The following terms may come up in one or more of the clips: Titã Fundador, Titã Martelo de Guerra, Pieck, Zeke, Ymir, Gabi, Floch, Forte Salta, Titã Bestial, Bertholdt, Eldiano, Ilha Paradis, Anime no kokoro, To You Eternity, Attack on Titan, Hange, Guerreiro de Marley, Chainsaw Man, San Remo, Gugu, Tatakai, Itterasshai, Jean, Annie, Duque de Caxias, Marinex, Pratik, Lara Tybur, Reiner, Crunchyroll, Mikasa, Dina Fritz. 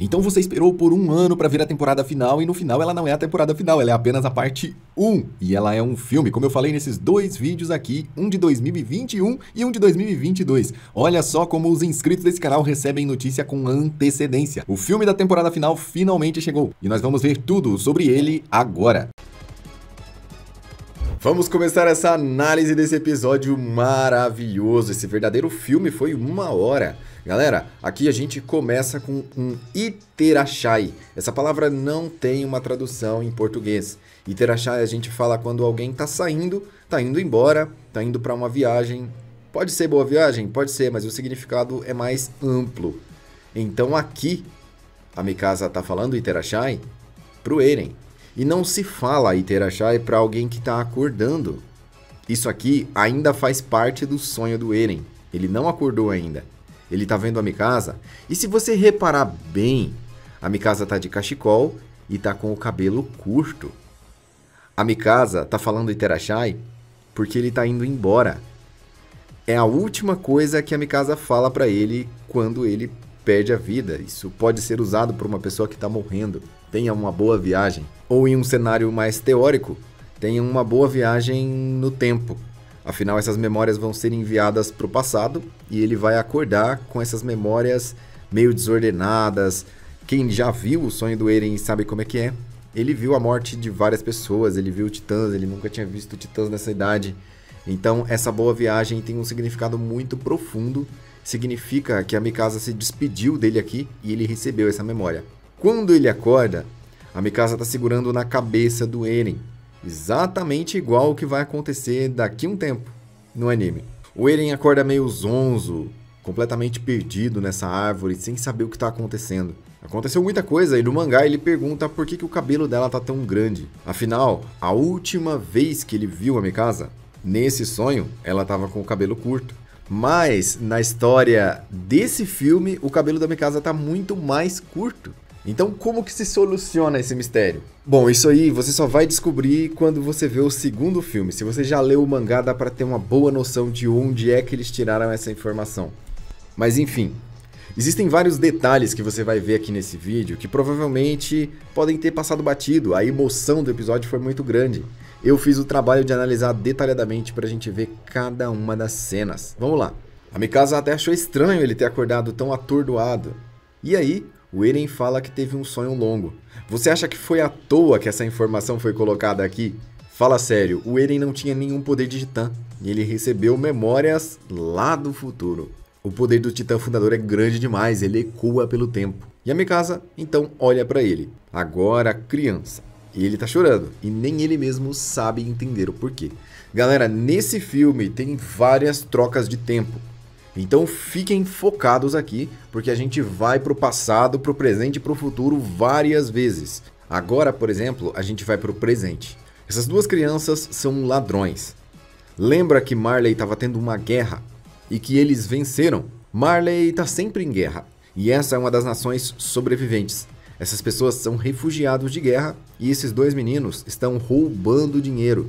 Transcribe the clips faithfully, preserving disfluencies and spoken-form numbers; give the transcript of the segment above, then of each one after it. Então você esperou por um ano pra ver a temporada final e no final ela não é a temporada final, ela é apenas a parte um. E ela é um filme, como eu falei nesses dois vídeos aqui, um de dois mil e vinte e um e um de dois mil e vinte e dois. Olha só como os inscritos desse canal recebem notícia com antecedência. O filme da temporada final finalmente chegou e nós vamos ver tudo sobre ele agora. Vamos começar essa análise desse episódio maravilhoso. Esse verdadeiro filme foi uma hora. Galera, aqui a gente começa com um Itterasshai. Essa palavra não tem uma tradução em português. Itterasshai a gente fala quando alguém tá saindo, tá indo embora, tá indo para uma viagem. Pode ser boa viagem? Pode ser, mas o significado é mais amplo. Então aqui, a Mikasa tá falando Itterasshai pro Eren. E não se fala Itterasshai para alguém que está acordando. Isso aqui ainda faz parte do sonho do Eren. Ele não acordou ainda. Ele está vendo a Mikasa. E se você reparar bem, a Mikasa está de cachecol e está com o cabelo curto. A Mikasa está falando Itterasshai porque ele está indo embora. É a última coisa que a Mikasa fala para ele quando ele perde a vida. Isso pode ser usado por uma pessoa que está morrendo. Tenha uma boa viagem. Ou em um cenário mais teórico, tenha uma boa viagem no tempo. Afinal, essas memórias vão ser enviadas para o passado e ele vai acordar com essas memórias meio desordenadas. Quem já viu o sonho do Eren sabe como é que é. Ele viu a morte de várias pessoas, ele viu titãs, ele nunca tinha visto titãs nessa idade. Então, essa boa viagem tem um significado muito profundo. Significa que a Mikasa se despediu dele aqui e ele recebeu essa memória. Quando ele acorda, a Mikasa está segurando na cabeça do Eren, exatamente igual o que vai acontecer daqui a um tempo no anime. O Eren acorda meio zonzo, completamente perdido nessa árvore, sem saber o que está acontecendo. Aconteceu muita coisa e no mangá ele pergunta por que, que o cabelo dela está tão grande. Afinal, a última vez que ele viu a Mikasa, nesse sonho, ela estava com o cabelo curto. Mas na história desse filme, o cabelo da Mikasa está muito mais curto. Então, como que se soluciona esse mistério? Bom, isso aí você só vai descobrir quando você vê o segundo filme. Se você já leu o mangá, dá pra ter uma boa noção de onde é que eles tiraram essa informação. Mas enfim, existem vários detalhes que você vai ver aqui nesse vídeo que provavelmente podem ter passado batido. A emoção do episódio foi muito grande. Eu fiz o trabalho de analisar detalhadamente pra gente ver cada uma das cenas. Vamos lá. A Mikasa até achou estranho ele ter acordado tão atordoado. E aí... o Eren fala que teve um sonho longo. Você acha que foi à toa que essa informação foi colocada aqui? Fala sério, o Eren não tinha nenhum poder de titã, e ele recebeu memórias lá do futuro. O poder do titã fundador é grande demais, ele ecoa pelo tempo. E a Mikasa, então, olha pra ele, agora criança. E ele tá chorando, e nem ele mesmo sabe entender o porquê. Galera, nesse filme tem várias trocas de tempo. Então fiquem focados aqui, porque a gente vai para o passado, para o presente e para o futuro várias vezes. Agora, por exemplo, a gente vai para o presente. Essas duas crianças são ladrões. Lembra que Marley estava tendo uma guerra e que eles venceram? Marley está sempre em guerra e essa é uma das nações sobreviventes. Essas pessoas são refugiados de guerra e esses dois meninos estão roubando dinheiro.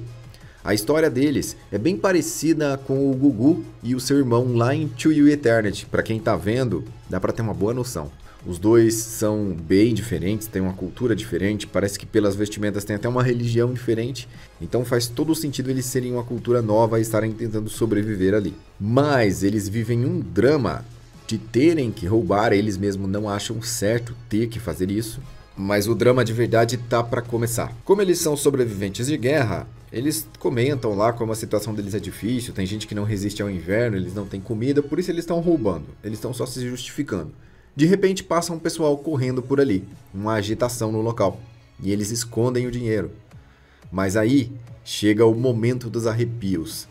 A história deles é bem parecida com o Gugu e o seu irmão lá em To You Eternity. Para quem tá vendo, dá para ter uma boa noção. Os dois são bem diferentes, têm uma cultura diferente, parece que pelas vestimentas tem até uma religião diferente. Então faz todo sentido eles serem uma cultura nova e estarem tentando sobreviver ali. Mas eles vivem um drama de terem que roubar, eles mesmos não acham certo ter que fazer isso. Mas o drama de verdade tá para começar. Como eles são sobreviventes de guerra, eles comentam lá como a situação deles é difícil, tem gente que não resiste ao inverno, eles não têm comida, por isso eles estão roubando, eles estão só se justificando. De repente passa um pessoal correndo por ali, uma agitação no local, e eles escondem o dinheiro. Mas aí chega o momento dos arrepios,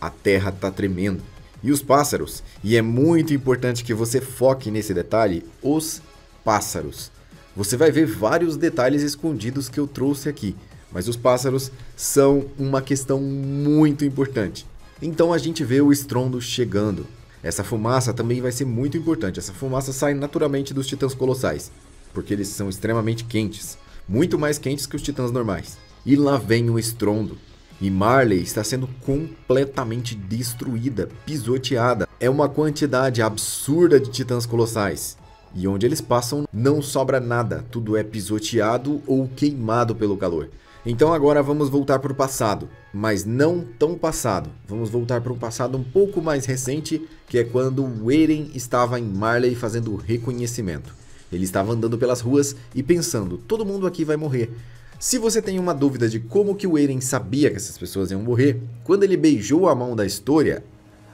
a terra tá tremendo, e os pássaros, e é muito importante que você foque nesse detalhe, os pássaros. Você vai ver vários detalhes escondidos que eu trouxe aqui. Mas os pássaros são uma questão muito importante. Então a gente vê o estrondo chegando. Essa fumaça também vai ser muito importante. Essa fumaça sai naturalmente dos titãs colossais, porque eles são extremamente quentes. Muito mais quentes que os titãs normais. E lá vem o estrondo. E Marley está sendo completamente destruída, pisoteada. É uma quantidade absurda de titãs colossais. E onde eles passam não sobra nada, tudo é pisoteado ou queimado pelo calor. Então agora vamos voltar para o passado, mas não tão passado. Vamos voltar para um passado um pouco mais recente, que é quando o Eren estava em Marley fazendo reconhecimento. Ele estava andando pelas ruas e pensando, todo mundo aqui vai morrer. Se você tem uma dúvida de como que o Eren sabia que essas pessoas iam morrer, quando ele beijou a mão da história,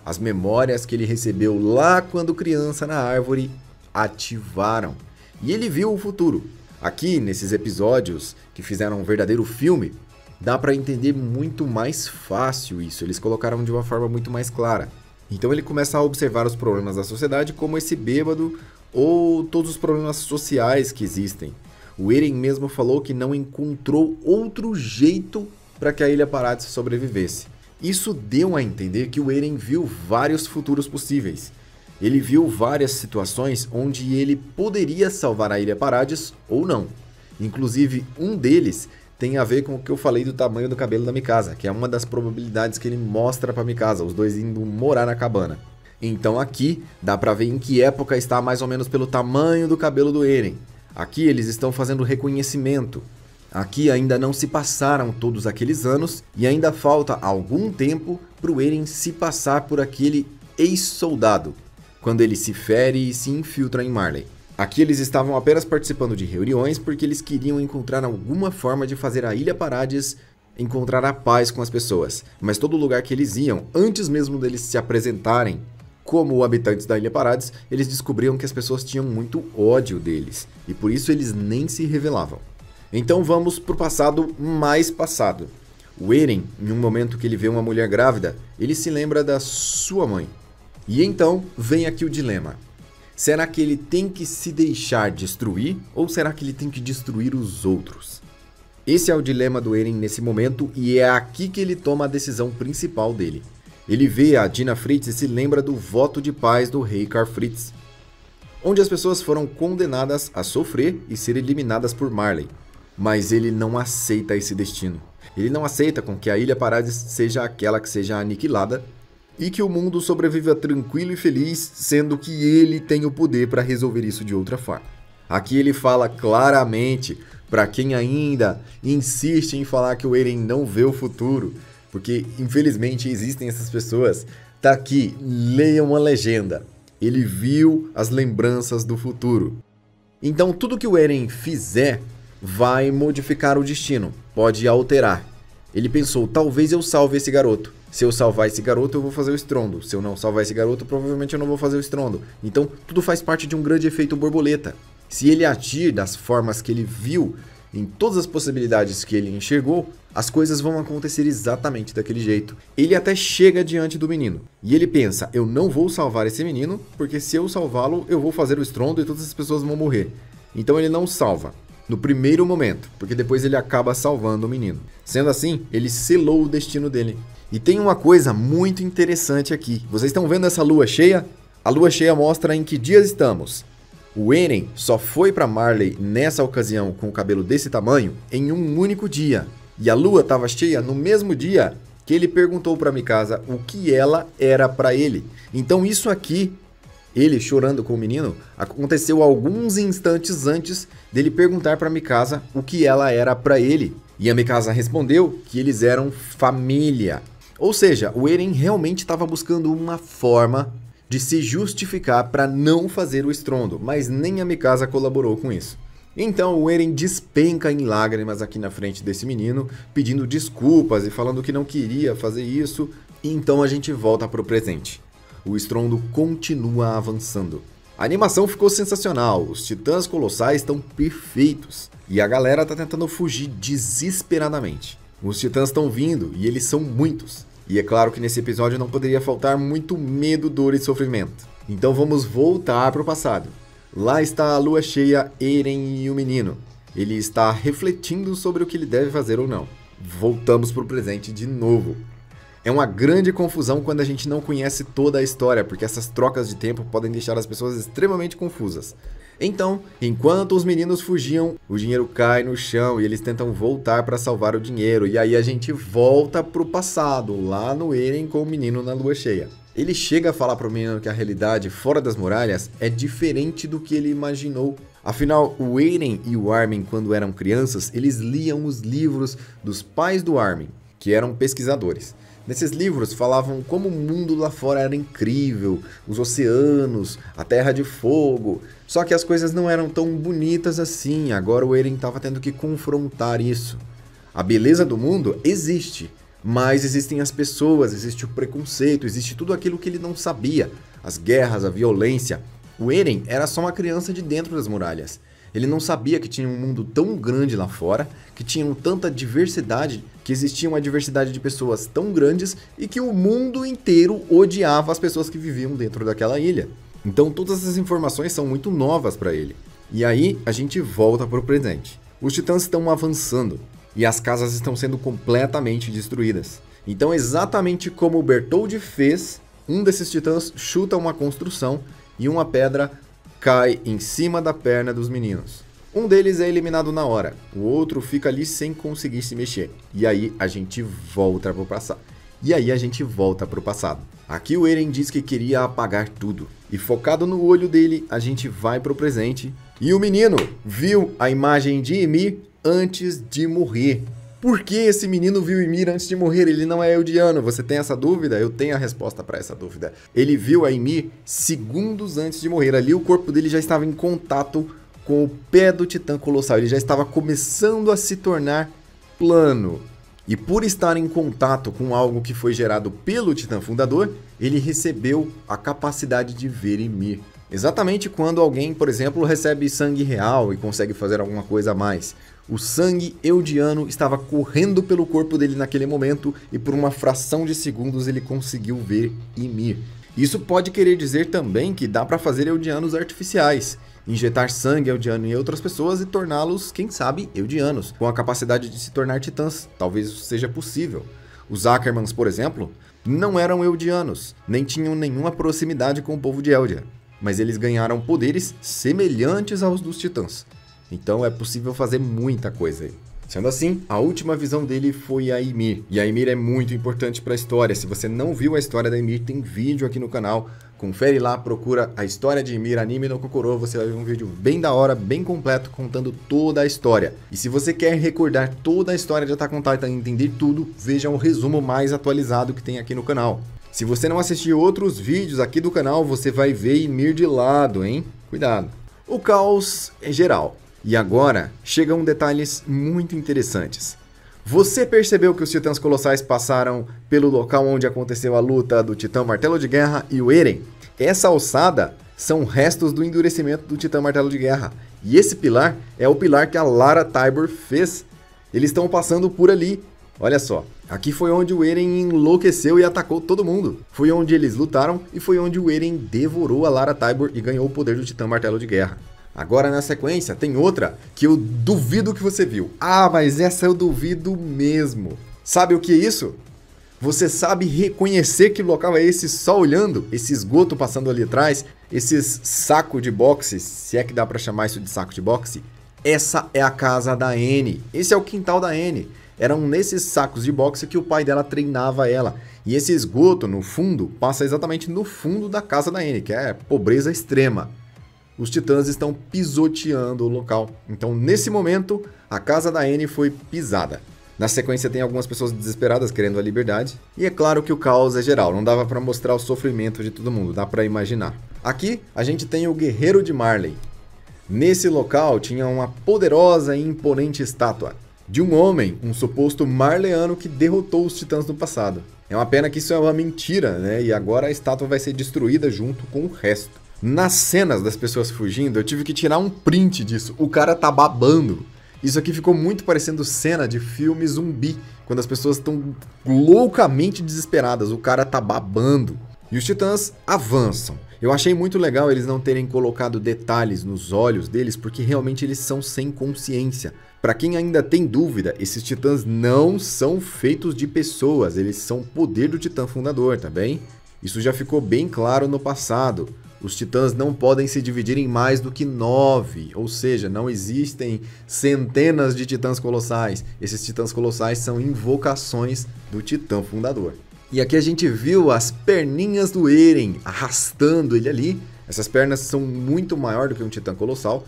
as memórias que ele recebeu lá quando criança na árvore ativaram. E ele viu o futuro. Aqui, nesses episódios que fizeram um verdadeiro filme, dá para entender muito mais fácil isso, eles colocaram de uma forma muito mais clara. Então ele começa a observar os problemas da sociedade como esse bêbado ou todos os problemas sociais que existem. O Eren mesmo falou que não encontrou outro jeito para que a Ilha Paradis sobrevivesse. Isso deu a entender que o Eren viu vários futuros possíveis. Ele viu várias situações onde ele poderia salvar a Ilha Paradis ou não. Inclusive, um deles tem a ver com o que eu falei do tamanho do cabelo da Mikasa, que é uma das probabilidades que ele mostra para Mikasa, os dois indo morar na cabana. Então aqui dá para ver em que época está mais ou menos pelo tamanho do cabelo do Eren. Aqui eles estão fazendo reconhecimento. Aqui ainda não se passaram todos aqueles anos e ainda falta algum tempo para o Eren se passar por aquele ex-soldado, quando ele se fere e se infiltra em Marley. Aqui eles estavam apenas participando de reuniões porque eles queriam encontrar alguma forma de fazer a Ilha Paradis encontrar a paz com as pessoas. Mas todo lugar que eles iam, antes mesmo deles se apresentarem como habitantes da Ilha Paradis, eles descobriam que as pessoas tinham muito ódio deles. E por isso eles nem se revelavam. Então vamos pro passado mais passado. O Eren, em um momento que ele vê uma mulher grávida, ele se lembra da sua mãe. E então vem aqui o dilema. Será que ele tem que se deixar destruir ou será que ele tem que destruir os outros? Esse é o dilema do Eren nesse momento e é aqui que ele toma a decisão principal dele. Ele vê a Dina Fritz e se lembra do voto de paz do rei Karl Fritz, onde as pessoas foram condenadas a sofrer e ser eliminadas por Marley. Mas ele não aceita esse destino. Ele não aceita com que a Ilha Paradis seja aquela que seja aniquilada e que o mundo sobreviva tranquilo e feliz, sendo que ele tem o poder para resolver isso de outra forma. Aqui ele fala claramente para quem ainda insiste em falar que o Eren não vê o futuro, porque infelizmente existem essas pessoas. Tá aqui, leiam a legenda. Ele viu as lembranças do futuro. Então tudo que o Eren fizer vai modificar o destino, pode alterar. Ele pensou, talvez eu salve esse garoto. Se eu salvar esse garoto, eu vou fazer o estrondo. Se eu não salvar esse garoto, provavelmente eu não vou fazer o estrondo. Então, tudo faz parte de um grande efeito borboleta. Se ele agir das formas que ele viu, em todas as possibilidades que ele enxergou, as coisas vão acontecer exatamente daquele jeito. Ele até chega diante do menino. E ele pensa, eu não vou salvar esse menino, porque se eu salvá-lo, eu vou fazer o estrondo e todas as pessoas vão morrer. Então, ele não salva no primeiro momento, porque depois ele acaba salvando o menino. Sendo assim, ele selou o destino dele. E tem uma coisa muito interessante aqui. Vocês estão vendo essa lua cheia? A lua cheia mostra em que dias estamos. O Eren só foi para Marley nessa ocasião com o cabelo desse tamanho em um único dia. E a lua estava cheia no mesmo dia que ele perguntou para Mikasa o que ela era para ele. Então isso aqui, ele chorando com o menino, aconteceu alguns instantes antes dele perguntar para Mikasa o que ela era para ele. E a Mikasa respondeu que eles eram família. Ou seja, o Eren realmente estava buscando uma forma de se justificar para não fazer o estrondo, mas nem a Mikasa colaborou com isso. Então o Eren despenca em lágrimas aqui na frente desse menino, pedindo desculpas e falando que não queria fazer isso. Então a gente volta para o presente. O estrondo continua avançando. A animação ficou sensacional, os titãs colossais estão perfeitos e a galera está tentando fugir desesperadamente. Os titãs estão vindo e eles são muitos. E é claro que nesse episódio não poderia faltar muito medo, dor e sofrimento. Então vamos voltar para o passado. Lá está a lua cheia, Eren e o menino. Ele está refletindo sobre o que ele deve fazer ou não. Voltamos para o presente de novo. É uma grande confusão quando a gente não conhece toda a história, porque essas trocas de tempo podem deixar as pessoas extremamente confusas. Então, enquanto os meninos fugiam, o dinheiro cai no chão e eles tentam voltar para salvar o dinheiro. E aí a gente volta pro passado, lá no Eren com o menino na lua cheia. Ele chega a falar para o menino que a realidade fora das muralhas é diferente do que ele imaginou. Afinal, o Eren e o Armin, quando eram crianças, eles liam os livros dos pais do Armin, que eram pesquisadores. Nesses livros falavam como o mundo lá fora era incrível, os oceanos, a terra de fogo. Só que as coisas não eram tão bonitas assim, agora o Eren estava tendo que confrontar isso. A beleza do mundo existe, mas existem as pessoas, existe o preconceito, existe tudo aquilo que ele não sabia. As guerras, a violência. O Eren era só uma criança de dentro das muralhas. Ele não sabia que tinha um mundo tão grande lá fora, que tinha tanta diversidade, que existia uma diversidade de pessoas tão grandes e que o mundo inteiro odiava as pessoas que viviam dentro daquela ilha. Então todas essas informações são muito novas para ele. E aí a gente volta para o presente. Os titãs estão avançando e as casas estão sendo completamente destruídas. Então exatamente como o Bertholdt fez, um desses titãs chuta uma construção e uma pedra cai em cima da perna dos meninos. Um deles é eliminado na hora, o outro fica ali sem conseguir se mexer. E aí a gente volta pro passado. E aí a gente volta pro passado. Aqui o Eren diz que queria apagar tudo. E focado no olho dele, a gente vai pro presente. E o menino viu a imagem de Ymir antes de morrer. Por que esse menino viu Ymir antes de morrer? Ele não é Eldiano. Você tem essa dúvida? Eu tenho a resposta para essa dúvida. Ele viu a Ymir segundos antes de morrer. Ali o corpo dele já estava em contato com o pé do Titã Colossal. Ele já estava começando a se tornar plano. E por estar em contato com algo que foi gerado pelo Titã Fundador, ele recebeu a capacidade de ver Ymir. Exatamente quando alguém, por exemplo, recebe sangue real e consegue fazer alguma coisa a mais. O sangue eldiano estava correndo pelo corpo dele naquele momento e por uma fração de segundos ele conseguiu ver Ymir. Isso pode querer dizer também que dá para fazer eldianos artificiais, injetar sangue eldiano em outras pessoas e torná-los, quem sabe, eldianos, com a capacidade de se tornar titãs, talvez isso seja possível. Os Ackermans, por exemplo, não eram eldianos, nem tinham nenhuma proximidade com o povo de Eldia, mas eles ganharam poderes semelhantes aos dos titãs. Então é possível fazer muita coisa aí. Sendo assim, a última visão dele foi a Ymir. E a Ymir é muito importante para a história. Se você não viu a história da Ymir, tem vídeo aqui no canal. Confere lá, procura a história de Ymir, Anime no Kokoro. Você vai ver um vídeo bem da hora, bem completo, contando toda a história. E se você quer recordar toda a história de Attack on Titan e entender tudo, veja um resumo mais atualizado que tem aqui no canal. Se você não assistir outros vídeos aqui do canal, você vai ver Ymir de lado, hein? Cuidado. O caos é geral. E agora, chegam detalhes muito interessantes. Você percebeu que os Titãs Colossais passaram pelo local onde aconteceu a luta do Titã Martelo de Guerra e o Eren? Essa alçada são restos do endurecimento do Titã Martelo de Guerra. E esse pilar é o pilar que a Lara Tybur fez. Eles estão passando por ali. Olha só, aqui foi onde o Eren enlouqueceu e atacou todo mundo. Foi onde eles lutaram e foi onde o Eren devorou a Lara Tybur e ganhou o poder do Titã Martelo de Guerra. Agora na sequência tem outra que eu duvido que você viu. Ah, mas essa eu duvido mesmo. Sabe o que é isso? Você sabe reconhecer que local é esse só olhando? Esse esgoto passando ali atrás? Esses saco de boxe, se é que dá pra chamar isso de saco de boxe? Essa é a casa da Anne. Esse é o quintal da Anne. Eram nesses sacos de boxe que o pai dela treinava ela. E esse esgoto no fundo passa exatamente no fundo da casa da Anne, que é pobreza extrema. Os titãs estão pisoteando o local. Então, nesse momento, a casa da Anne foi pisada. Na sequência, tem algumas pessoas desesperadas querendo a liberdade. E é claro que o caos é geral. Não dava para mostrar o sofrimento de todo mundo. Dá para imaginar. Aqui, a gente tem o guerreiro de Marley. Nesse local, tinha uma poderosa e imponente estátua de um homem, um suposto marleiano que derrotou os titãs no passado. É uma pena que isso é uma mentira, né? E agora a estátua vai ser destruída junto com o resto. Nas cenas das pessoas fugindo, eu tive que tirar um print disso. O cara tá babando. Isso aqui ficou muito parecendo cena de filme zumbi, quando as pessoas estão loucamente desesperadas. O cara tá babando. E os titãs avançam. Eu achei muito legal eles não terem colocado detalhes nos olhos deles, porque realmente eles são sem consciência. Pra quem ainda tem dúvida, esses titãs não são feitos de pessoas. Eles são o poder do Titã Fundador, tá bem? Isso já ficou bem claro no passado. Os titãs não podem se dividir em mais do que nove, ou seja, não existem centenas de titãs colossais. Esses titãs colossais são invocações do Titã Fundador. E aqui a gente viu as perninhas do Eren arrastando ele ali. Essas pernas são muito maior do que um Titã Colossal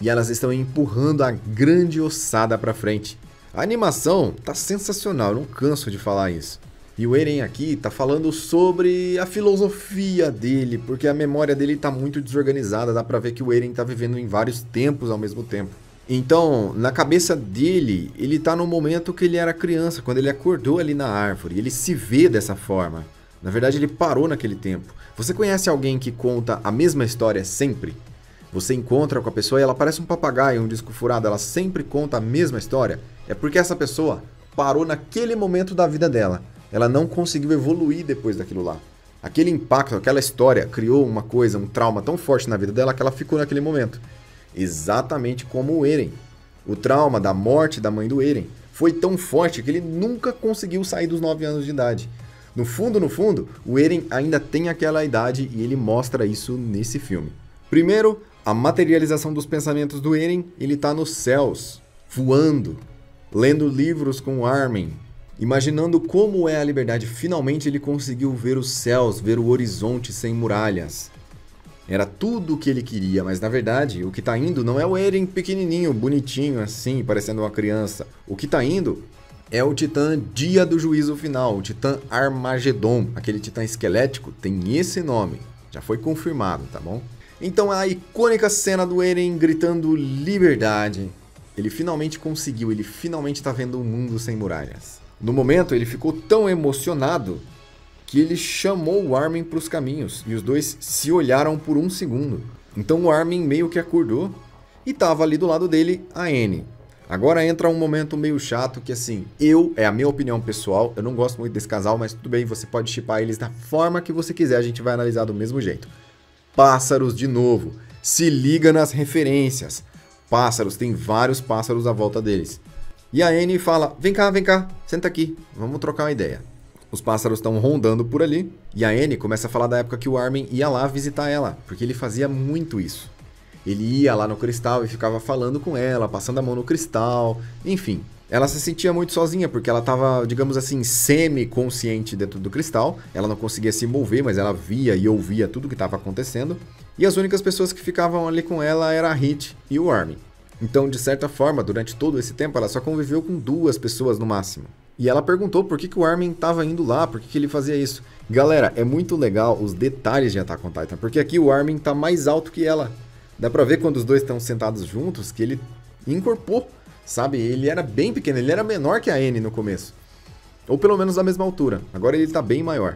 e elas estão empurrando a grande ossada para frente. A animação tá sensacional, eu não canso de falar isso. E o Eren aqui tá falando sobre a filosofia dele, porque a memória dele tá muito desorganizada, dá pra ver que o Eren tá vivendo em vários tempos ao mesmo tempo. Então, na cabeça dele, ele tá no momento que ele era criança, quando ele acordou ali na árvore, ele se vê dessa forma. Na verdade, ele parou naquele tempo. Você conhece alguém que conta a mesma história sempre? Você encontra com a pessoa e ela parece um papagaio, um disco furado, ela sempre conta a mesma história? É porque essa pessoa parou naquele momento da vida dela. Ela não conseguiu evoluir depois daquilo lá. Aquele impacto, aquela história criou uma coisa, um trauma tão forte na vida dela que ela ficou naquele momento. Exatamente como o Eren. O trauma da morte da mãe do Eren foi tão forte que ele nunca conseguiu sair dos nove anos de idade. No fundo, no fundo, o Eren ainda tem aquela idade e ele mostra isso nesse filme. Primeiro, a materialização dos pensamentos do Eren, ele tá nos céus, voando, lendo livros com Armin. Imaginando como é a liberdade, finalmente ele conseguiu ver os céus, ver o horizonte sem muralhas. Era tudo o que ele queria, mas na verdade, o que tá indo não é o Eren pequenininho, bonitinho assim, parecendo uma criança. O que tá indo é o Titã Dia do Juízo Final, o Titã Armagedon, aquele Titã esquelético, tem esse nome. Já foi confirmado, tá bom? Então a icônica cena do Eren gritando liberdade. Ele finalmente conseguiu, ele finalmente tá vendo um mundo sem muralhas. No momento, ele ficou tão emocionado que ele chamou o Armin para os caminhos e os dois se olharam por um segundo. Então o Armin meio que acordou e estava ali do lado dele a Anne. Agora entra um momento meio chato que assim, eu, é a minha opinião pessoal, eu não gosto muito desse casal, mas tudo bem, você pode shippar eles da forma que você quiser, a gente vai analisar do mesmo jeito. Pássaros de novo, se liga nas referências. Pássaros, tem vários pássaros à volta deles. E a Annie fala, vem cá, vem cá, senta aqui, vamos trocar uma ideia. Os pássaros estão rondando por ali, e a Annie começa a falar da época que o Armin ia lá visitar ela, porque ele fazia muito isso. Ele ia lá no cristal e ficava falando com ela, passando a mão no cristal, enfim. Ela se sentia muito sozinha, porque ela estava, digamos assim, semi-consciente dentro do cristal, ela não conseguia se mover, mas ela via e ouvia tudo o que estava acontecendo, e as únicas pessoas que ficavam ali com ela era a Hit e o Armin. Então, de certa forma, durante todo esse tempo, ela só conviveu com duas pessoas no máximo. E ela perguntou por que, que o Armin estava indo lá, por que, que ele fazia isso. Galera, é muito legal os detalhes de Attack on Titan, porque aqui o Armin está mais alto que ela. Dá pra ver quando os dois estão sentados juntos que ele encorpou, sabe? Ele era bem pequeno, ele era menor que a Anne no começo. Ou pelo menos da mesma altura, agora ele está bem maior.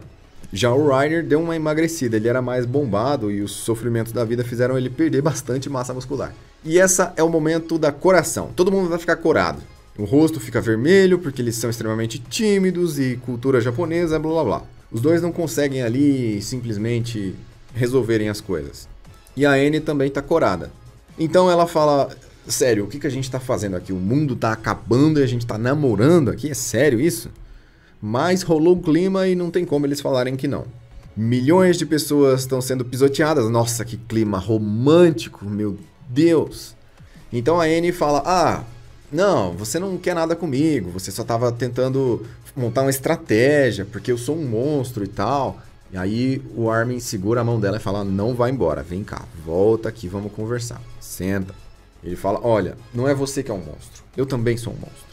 Já o Reiner deu uma emagrecida, ele era mais bombado e os sofrimentos da vida fizeram ele perder bastante massa muscular. E essa é o momento da coração, todo mundo vai ficar corado. O rosto fica vermelho porque eles são extremamente tímidos e cultura japonesa, blá blá blá. Os dois não conseguem ali simplesmente resolverem as coisas. E a Anne também tá corada. Então ela fala, sério, o que, que a gente tá fazendo aqui? O mundo tá acabando e a gente tá namorando aqui? É sério isso? Mas rolou o clima e não tem como eles falarem que não. Milhões de pessoas estão sendo pisoteadas. Nossa, que clima romântico, meu Deus. Então a Anne fala, ah, não, você não quer nada comigo. Você só estava tentando montar uma estratégia, porque eu sou um monstro e tal. E aí o Armin segura a mão dela e fala, não vai embora, vem cá, volta aqui, vamos conversar. Senta. Ele fala, olha, não é você que é um monstro, eu também sou um monstro.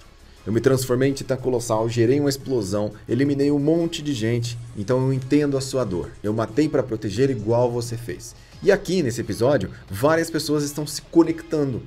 Eu me transformei em Titã Colossal, gerei uma explosão, eliminei um monte de gente, então eu entendo a sua dor. Eu matei para proteger igual você fez. E aqui, nesse episódio, várias pessoas estão se conectando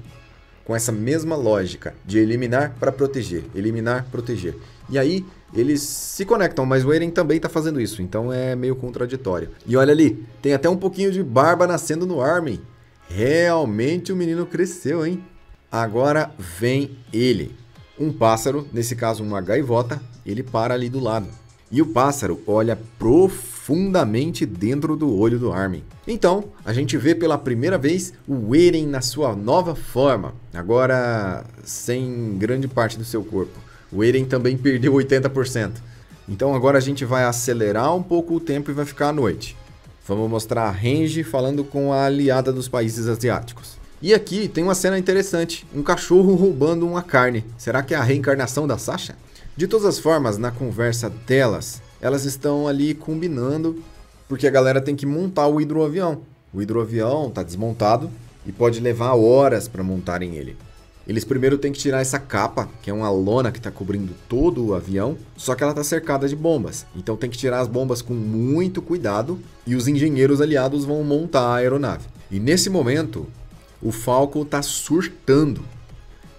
com essa mesma lógica de eliminar para proteger, eliminar, proteger. E aí, eles se conectam, mas o Eren também tá fazendo isso, então é meio contraditório. E olha ali, tem até um pouquinho de barba nascendo no Armin. Realmente o menino cresceu, hein? Agora vem ele. Um pássaro, nesse caso uma gaivota, ele para ali do lado. E o pássaro olha profundamente dentro do olho do Armin. Então, a gente vê pela primeira vez o Eren na sua nova forma. Agora, sem grande parte do seu corpo. O Eren também perdeu oitenta por cento. Então agora a gente vai acelerar um pouco o tempo e vai ficar à noite. Vamos mostrar a Hange falando com a aliada dos países asiáticos. E aqui tem uma cena interessante, um cachorro roubando uma carne. Será que é a reencarnação da Sasha? De todas as formas, na conversa delas, elas estão ali combinando, porque a galera tem que montar o hidroavião. O hidroavião tá desmontado e pode levar horas para montarem ele. Eles primeiro têm que tirar essa capa, que é uma lona que está cobrindo todo o avião, só que ela está cercada de bombas. Então tem que tirar as bombas com muito cuidado e os engenheiros aliados vão montar a aeronave. E nesse momento, o Falco está surtando.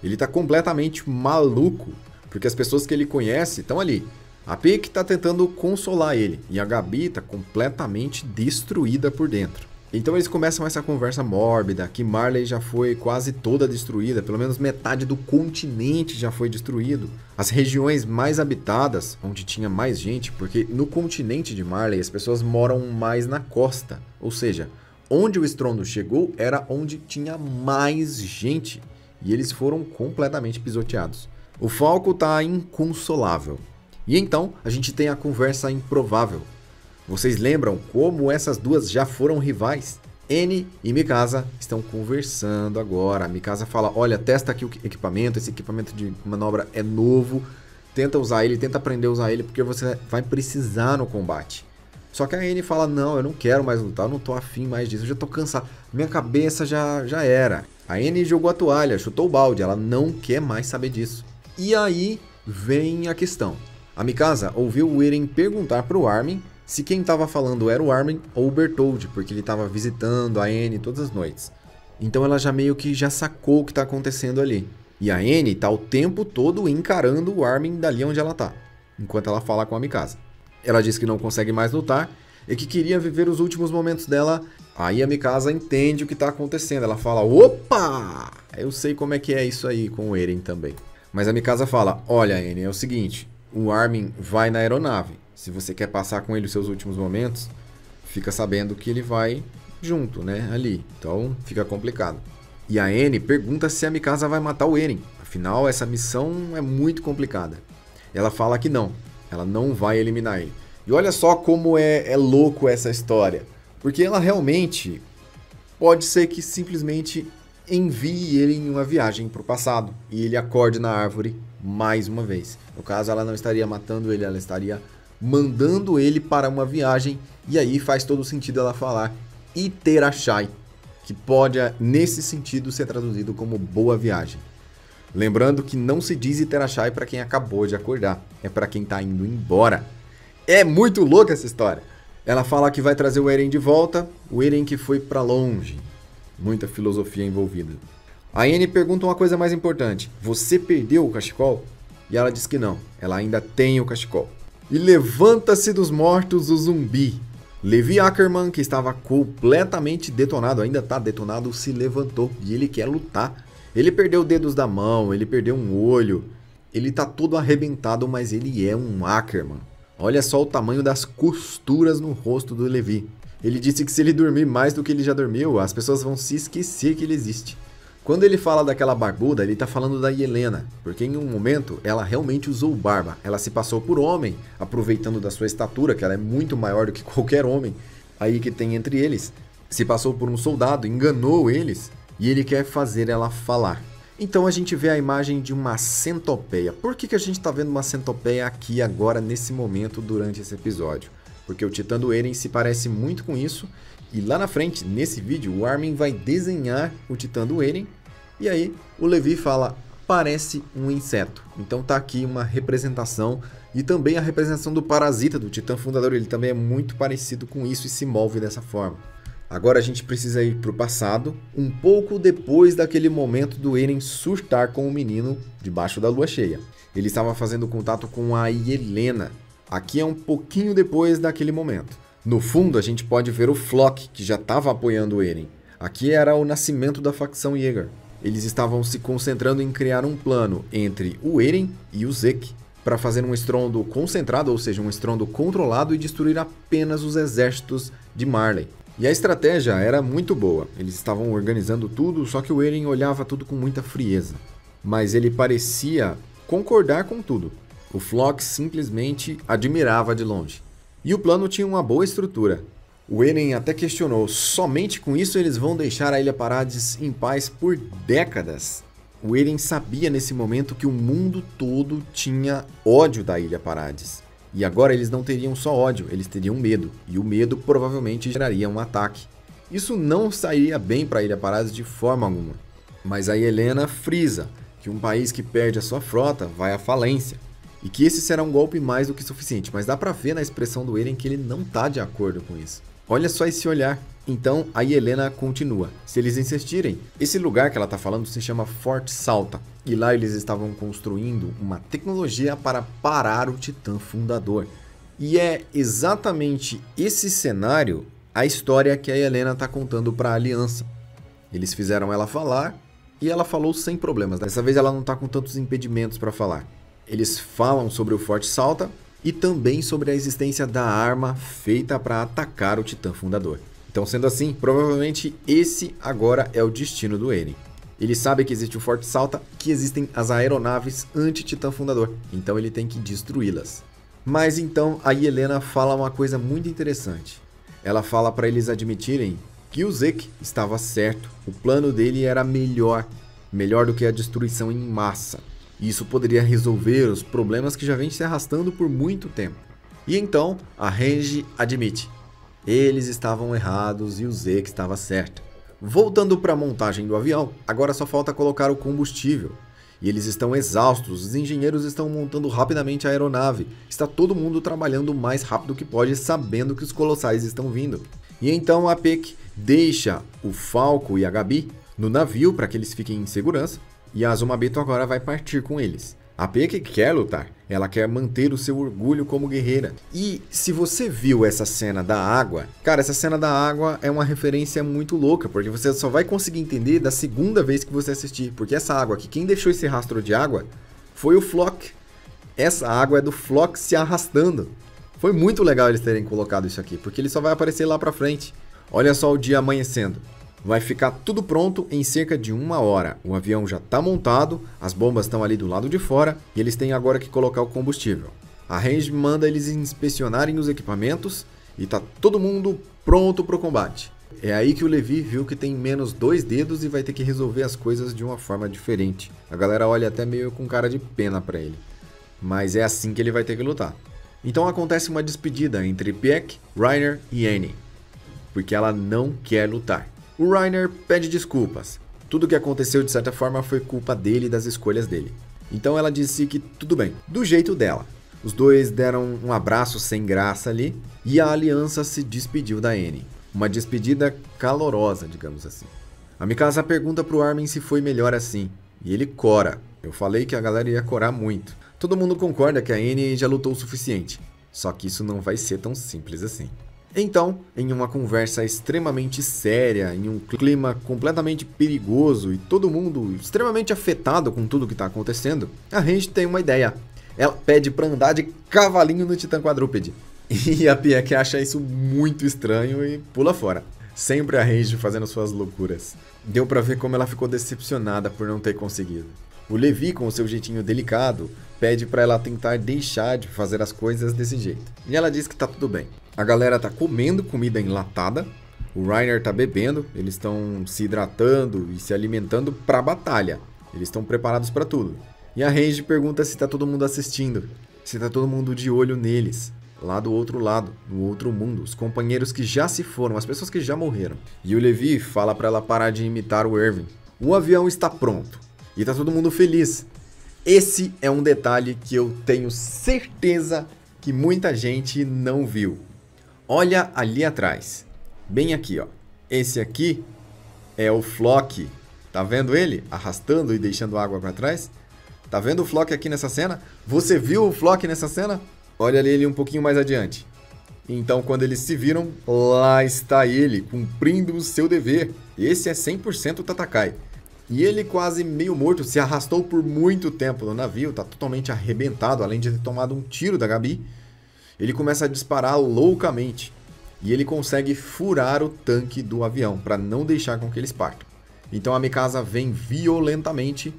Ele está completamente maluco, porque as pessoas que ele conhece estão ali. A Pieck está tentando consolar ele e a Gabi está completamente destruída por dentro. Então eles começam essa conversa mórbida, que Marley já foi quase toda destruída, pelo menos metade do continente já foi destruído. As regiões mais habitadas, onde tinha mais gente, porque no continente de Marley as pessoas moram mais na costa. Ou seja, onde o estrondo chegou era onde tinha mais gente, e eles foram completamente pisoteados. O Falco tá inconsolável. E então a gente tem a conversa improvável. Vocês lembram como essas duas já foram rivais? Annie e Mikasa estão conversando agora. A Mikasa fala, olha, testa aqui o equipamento, esse equipamento de manobra é novo, tenta usar ele, tenta aprender a usar ele, porque você vai precisar no combate. Só que a Annie fala, não, eu não quero mais lutar, eu não tô afim mais disso, eu já tô cansado, minha cabeça já, já era. A Annie jogou a toalha, chutou o balde, ela não quer mais saber disso. E aí vem a questão. A Mikasa ouviu o Eren perguntar pro Armin se quem estava falando era o Armin ou o Bertold, porque ele estava visitando a Anne todas as noites. Então ela já meio que já sacou o que está acontecendo ali. E a Anne está o tempo todo encarando o Armin dali onde ela está, enquanto ela fala com a Mikasa. Ela diz que não consegue mais lutar e que queria viver os últimos momentos dela. Aí a Mikasa entende o que está acontecendo. Ela fala, opa! Eu sei como é que é isso aí com o Eren também. Mas a Mikasa fala, olha Anne, é o seguinte, o Armin vai na aeronave. Se você quer passar com ele os seus últimos momentos, fica sabendo que ele vai junto, né, ali. Então, fica complicado. E a Anne pergunta se a Mikasa vai matar o Eren. Afinal, essa missão é muito complicada. Ela fala que não. Ela não vai eliminar ele. E olha só como é, é louco essa história. Porque ela realmente pode ser que simplesmente envie ele em uma viagem para o passado. E ele acorde na árvore mais uma vez. No caso, ela não estaria matando ele, ela estaria mandando ele para uma viagem, e aí faz todo sentido ela falar Itterasshai, que pode, nesse sentido, ser traduzido como boa viagem. Lembrando que não se diz Itterasshai para quem acabou de acordar, é para quem está indo embora. É muito louca essa história. Ela fala que vai trazer o Eren de volta, o Eren que foi para longe. Muita filosofia envolvida. A Anne pergunta uma coisa mais importante, você perdeu o cachecol? E ela diz que não, ela ainda tem o cachecol. E levanta-se dos mortos o zumbi. Levi Ackerman, que estava completamente detonado, ainda está detonado, se levantou e ele quer lutar. Ele perdeu dedos da mão, ele perdeu um olho, ele está todo arrebentado, mas ele é um Ackerman. Olha só o tamanho das costuras no rosto do Levi. Ele disse que se ele dormir mais do que ele já dormiu, as pessoas vão se esquecer que ele existe. Quando ele fala daquela barbuda, ele tá falando da Yelena, porque em um momento ela realmente usou barba. Ela se passou por homem, aproveitando da sua estatura, que ela é muito maior do que qualquer homem aí que tem entre eles. Se passou por um soldado, enganou eles, e ele quer fazer ela falar. Então a gente vê a imagem de uma centopeia. Por que que a gente tá vendo uma centopeia aqui agora, nesse momento, durante esse episódio? Porque o Titã do Eren se parece muito com isso. E lá na frente, nesse vídeo, o Armin vai desenhar o Titã do Eren. E aí o Levi fala, parece um inseto. Então tá aqui uma representação. E também a representação do parasita, do Titã Fundador. Ele também é muito parecido com isso e se move dessa forma. Agora a gente precisa ir pro passado. Um pouco depois daquele momento do Eren surtar com o menino debaixo da lua cheia. Ele estava fazendo contato com a Yelena. Aqui é um pouquinho depois daquele momento. No fundo, a gente pode ver o Floch, que já estava apoiando o Eren. Aqui era o nascimento da facção Yeager. Eles estavam se concentrando em criar um plano entre o Eren e o Zeke para fazer um estrondo concentrado, ou seja, um estrondo controlado e destruir apenas os exércitos de Marley. E a estratégia era muito boa. Eles estavam organizando tudo, só que o Eren olhava tudo com muita frieza. Mas ele parecia concordar com tudo. O Floch simplesmente admirava de longe. E o plano tinha uma boa estrutura. O Eren até questionou, somente com isso eles vão deixar a Ilha Paradis em paz por décadas. O Eren sabia nesse momento que o mundo todo tinha ódio da Ilha Paradis. E agora eles não teriam só ódio, eles teriam medo, e o medo provavelmente geraria um ataque. Isso não sairia bem para a Ilha Paradis de forma alguma. Mas a Yelena frisa que um país que perde a sua frota vai à falência, e que esse será um golpe mais do que suficiente, mas dá pra ver na expressão do Eren que ele não tá de acordo com isso. Olha só esse olhar. Então a Yelena continua, se eles insistirem, esse lugar que ela tá falando se chama Forte Salta, e lá eles estavam construindo uma tecnologia para parar o Titã Fundador. E é exatamente esse cenário a história que a Yelena tá contando para a Aliança. Eles fizeram ela falar e ela falou sem problemas, dessa vez ela não tá com tantos impedimentos para falar. Eles falam sobre o Forte Salta e também sobre a existência da arma feita para atacar o Titã Fundador. Então, sendo assim, provavelmente esse agora é o destino do Eren. Ele sabe que existe o Forte Salta, que existem as aeronaves anti-Titã Fundador, então ele tem que destruí-las. Mas então a Yelena fala uma coisa muito interessante. Ela fala para eles admitirem que o Zeke estava certo, o plano dele era melhor, melhor do que a destruição em massa. Isso poderia resolver os problemas que já vem se arrastando por muito tempo. E então, a Hange admite. Eles estavam errados e o Zeke estava certo. Voltando para a montagem do avião, agora só falta colocar o combustível. E eles estão exaustos, os engenheiros estão montando rapidamente a aeronave. Está todo mundo trabalhando o mais rápido que pode, sabendo que os colossais estão vindo. E então a Pieck deixa o Falco e a Gabi no navio para que eles fiquem em segurança. E a Azumabito agora vai partir com eles. A Pieck quer lutar, ela quer manter o seu orgulho como guerreira. E se você viu essa cena da água, cara, essa cena da água é uma referência muito louca, porque você só vai conseguir entender da segunda vez que você assistir, porque essa água aqui, quem deixou esse rastro de água foi o Floch. Essa água é do Floch se arrastando. Foi muito legal eles terem colocado isso aqui, porque ele só vai aparecer lá pra frente. Olha só o dia amanhecendo. Vai ficar tudo pronto em cerca de uma hora. O avião já está montado, as bombas estão ali do lado de fora e eles têm agora que colocar o combustível. A Range manda eles inspecionarem os equipamentos e tá todo mundo pronto para o combate. É aí que o Levi viu que tem menos dois dedos e vai ter que resolver as coisas de uma forma diferente. A galera olha até meio com cara de pena para ele, mas é assim que ele vai ter que lutar. Então acontece uma despedida entre Pieck, Reiner e Annie, porque ela não quer lutar. O Reiner pede desculpas, tudo o que aconteceu de certa forma foi culpa dele e das escolhas dele. Então ela disse que tudo bem, do jeito dela. Os dois deram um abraço sem graça ali e a Aliança se despediu da Anne. Uma despedida calorosa, digamos assim. A Mikasa pergunta pro Armin se foi melhor assim, e ele cora. Eu falei que a galera ia corar muito. Todo mundo concorda que a Anne já lutou o suficiente, só que isso não vai ser tão simples assim. Então, em uma conversa extremamente séria, em um clima completamente perigoso e todo mundo extremamente afetado com tudo que está acontecendo, a Hange tem uma ideia. Ela pede para andar de cavalinho no Titã Quadrúpede. E a Pieck acha isso muito estranho e pula fora. Sempre a Hange fazendo suas loucuras. Deu para ver como ela ficou decepcionada por não ter conseguido. O Levi, com o seu jeitinho delicado, pede para ela tentar deixar de fazer as coisas desse jeito. E ela diz que tá tudo bem. A galera tá comendo comida enlatada, o Reiner tá bebendo, eles estão se hidratando e se alimentando pra batalha. Eles estão preparados pra tudo. E a Range pergunta se tá todo mundo assistindo, se tá todo mundo de olho neles. Lá do outro lado, no outro mundo, os companheiros que já se foram, as pessoas que já morreram. E o Levi fala pra ela parar de imitar o Irving. O avião está pronto. E tá todo mundo feliz. Esse é um detalhe que eu tenho certeza que muita gente não viu. Olha ali atrás. Bem aqui, ó. Esse aqui é o Floch. Tá vendo ele arrastando e deixando água para trás? Tá vendo o Floch aqui nessa cena? Você viu o Floch nessa cena? Olha ali ele um pouquinho mais adiante. Então, quando eles se viram, lá está ele, cumprindo o seu dever. Esse é cem por cento o Tatakai. E ele, quase meio morto, se arrastou por muito tempo no navio, tá totalmente arrebentado, além de ter tomado um tiro da Gabi. Ele começa a disparar loucamente e ele consegue furar o tanque do avião para não deixar com que eles partam. Então a Mikasa vem violentamente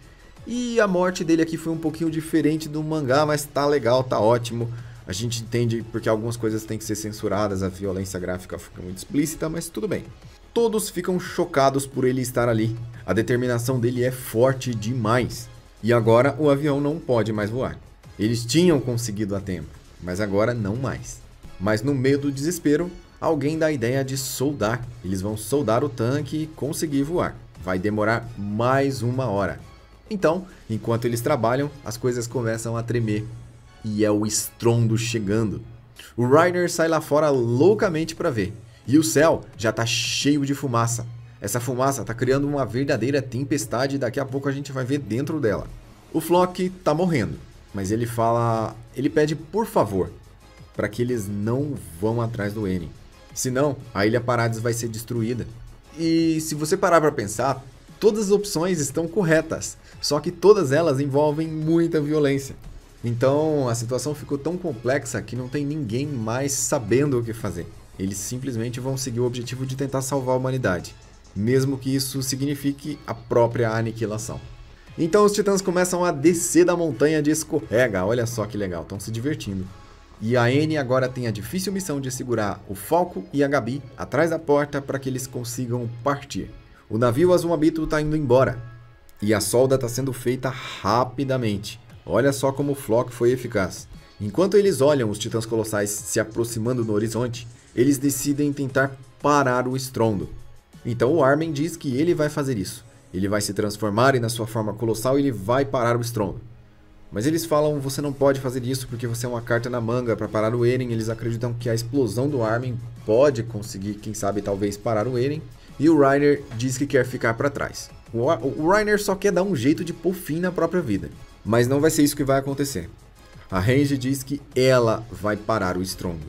e a morte dele aqui foi um pouquinho diferente do mangá, mas tá legal, tá ótimo. A gente entende porque algumas coisas têm que ser censuradas, a violência gráfica fica muito explícita, mas tudo bem. Todos ficam chocados por ele estar ali. A determinação dele é forte demais. E agora o avião não pode mais voar. Eles tinham conseguido a tempo. mas agora não mais. Mas no meio do desespero, alguém dá a ideia de soldar. Eles vão soldar o tanque e conseguir voar. Vai demorar mais uma hora. Então, enquanto eles trabalham, as coisas começam a tremer. E é o estrondo chegando. O Reiner sai lá fora loucamente para ver. E o céu já tá cheio de fumaça. Essa fumaça tá criando uma verdadeira tempestade e daqui a pouco a gente vai ver dentro dela. O Floch tá morrendo, mas ele fala... Ele pede por favor para que eles não vão atrás do Eren. Senão, a Ilha Paradis vai ser destruída. E se você parar para pensar, todas as opções estão corretas, só que todas elas envolvem muita violência. Então, a situação ficou tão complexa que não tem ninguém mais sabendo o que fazer. Eles simplesmente vão seguir o objetivo de tentar salvar a humanidade, mesmo que isso signifique a própria aniquilação. Então os titãs começam a descer da montanha de escorrega, olha só que legal, estão se divertindo. E a Anne agora tem a difícil missão de segurar o Falco e a Gabi atrás da porta para que eles consigam partir. O navio Azumabito está indo embora e a solda está sendo feita rapidamente. Olha só como o Floch foi eficaz. Enquanto eles olham os titãs colossais se aproximando no horizonte, eles decidem tentar parar o estrondo. Então o Armin diz que ele vai fazer isso. Ele vai se transformar e na sua forma colossal ele vai parar o estrondo. Mas eles falam, você não pode fazer isso porque você é uma carta na manga para parar o Eren. Eles acreditam que a explosão do Armin pode conseguir, quem sabe, talvez parar o Eren. E o Reiner diz que quer ficar para trás. O, o Reiner só quer dar um jeito de pôr fim na própria vida. Mas não vai ser isso que vai acontecer. A Hange diz que ela vai parar o estrondo.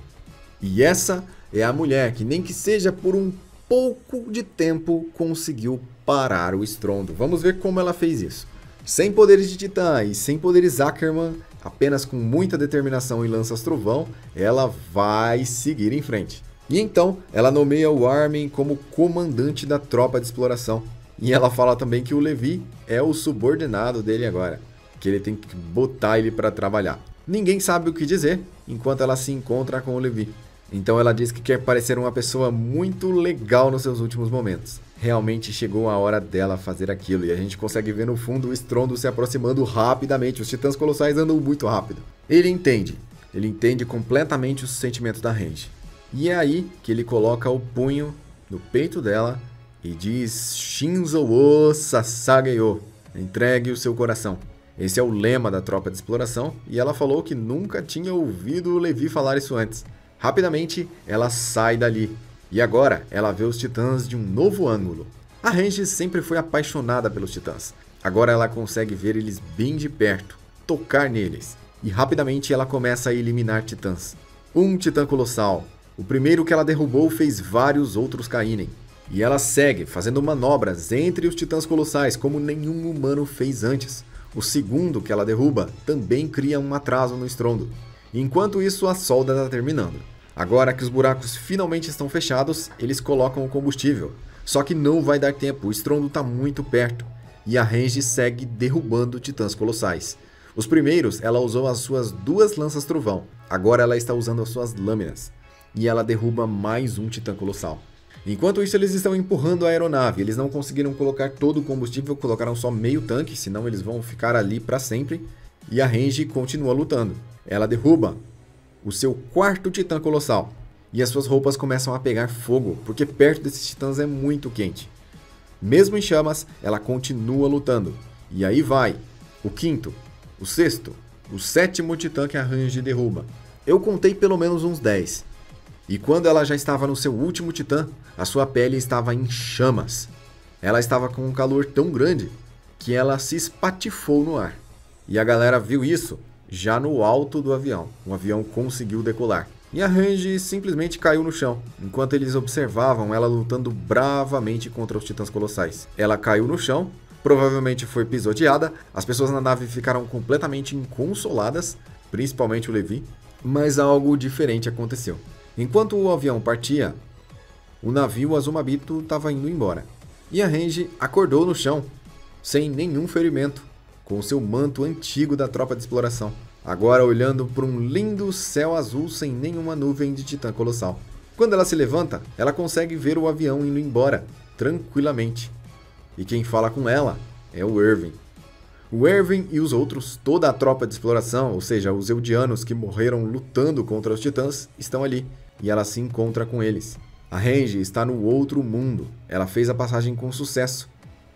E essa é a mulher que, nem que seja por um pouco de tempo, conseguiu parar o estrondo. Vamos ver como ela fez isso. Sem poderes de titã e sem poderes Ackerman, apenas com muita determinação e lanças trovão, ela vai seguir em frente. E então, ela nomeia o Armin como comandante da tropa de exploração. E ela fala também que o Levi é o subordinado dele agora, que ele tem que botar ele para trabalhar. Ninguém sabe o que dizer enquanto ela se encontra com o Levi. Então ela diz que quer parecer uma pessoa muito legal nos seus últimos momentos. Realmente chegou a hora dela fazer aquilo, e a gente consegue ver no fundo o estrondo se aproximando rapidamente. Os titãs colossais andam muito rápido. Ele entende, ele entende completamente os sentimentos da Hange. E é aí que ele coloca o punho no peito dela e diz: Shinzo wo sasageyo, entregue o seu coração. Esse é o lema da tropa de exploração, e ela falou que nunca tinha ouvido o Levi falar isso antes. Rapidamente ela sai dali. E agora, ela vê os titãs de um novo ângulo. A Hange sempre foi apaixonada pelos titãs. Agora ela consegue ver eles bem de perto, tocar neles. E rapidamente ela começa a eliminar titãs. Um titã colossal. O primeiro que ela derrubou fez vários outros caírem. E ela segue fazendo manobras entre os titãs colossais, como nenhum humano fez antes. O segundo que ela derruba também cria um atraso no estrondo. Enquanto isso, a solda está terminando. Agora que os buracos finalmente estão fechados, eles colocam o combustível. Só que não vai dar tempo, o estrondo está muito perto. E a Hange segue derrubando titãs colossais. Os primeiros, ela usou as suas duas lanças trovão. Agora ela está usando as suas lâminas. E ela derruba mais um titã colossal. Enquanto isso, eles estão empurrando a aeronave. Eles não conseguiram colocar todo o combustível, colocaram só meio tanque, senão eles vão ficar ali para sempre. E a Hange continua lutando. Ela derruba o seu quarto titã colossal, e as suas roupas começam a pegar fogo, porque perto desses titãs é muito quente. Mesmo em chamas, ela continua lutando. E aí vai o quinto, o sexto, o sétimo titã que a Hange derruba. Eu contei pelo menos uns dez. E quando ela já estava no seu último titã, a sua pele estava em chamas. Ela estava com um calor tão grande que ela se espatifou no ar. E a galera viu isso já no alto do avião. O avião conseguiu decolar. E a Hange simplesmente caiu no chão, enquanto eles observavam ela lutando bravamente contra os titãs colossais. Ela caiu no chão, provavelmente foi pisoteada, as pessoas na nave ficaram completamente inconsoladas, principalmente o Levi, mas algo diferente aconteceu. Enquanto o avião partia, o navio Azumabito estava indo embora. E a Hange acordou no chão, sem nenhum ferimento, com seu manto antigo da tropa de exploração, agora olhando por um lindo céu azul sem nenhuma nuvem de titã colossal. Quando ela se levanta, ela consegue ver o avião indo embora, tranquilamente. E quem fala com ela é o Irving. o Erwin e os outros, toda a tropa de exploração, ou seja, os Eldianos que morreram lutando contra os Titãs, estão ali, e ela se encontra com eles. A Hange está no outro mundo, ela fez a passagem com sucesso,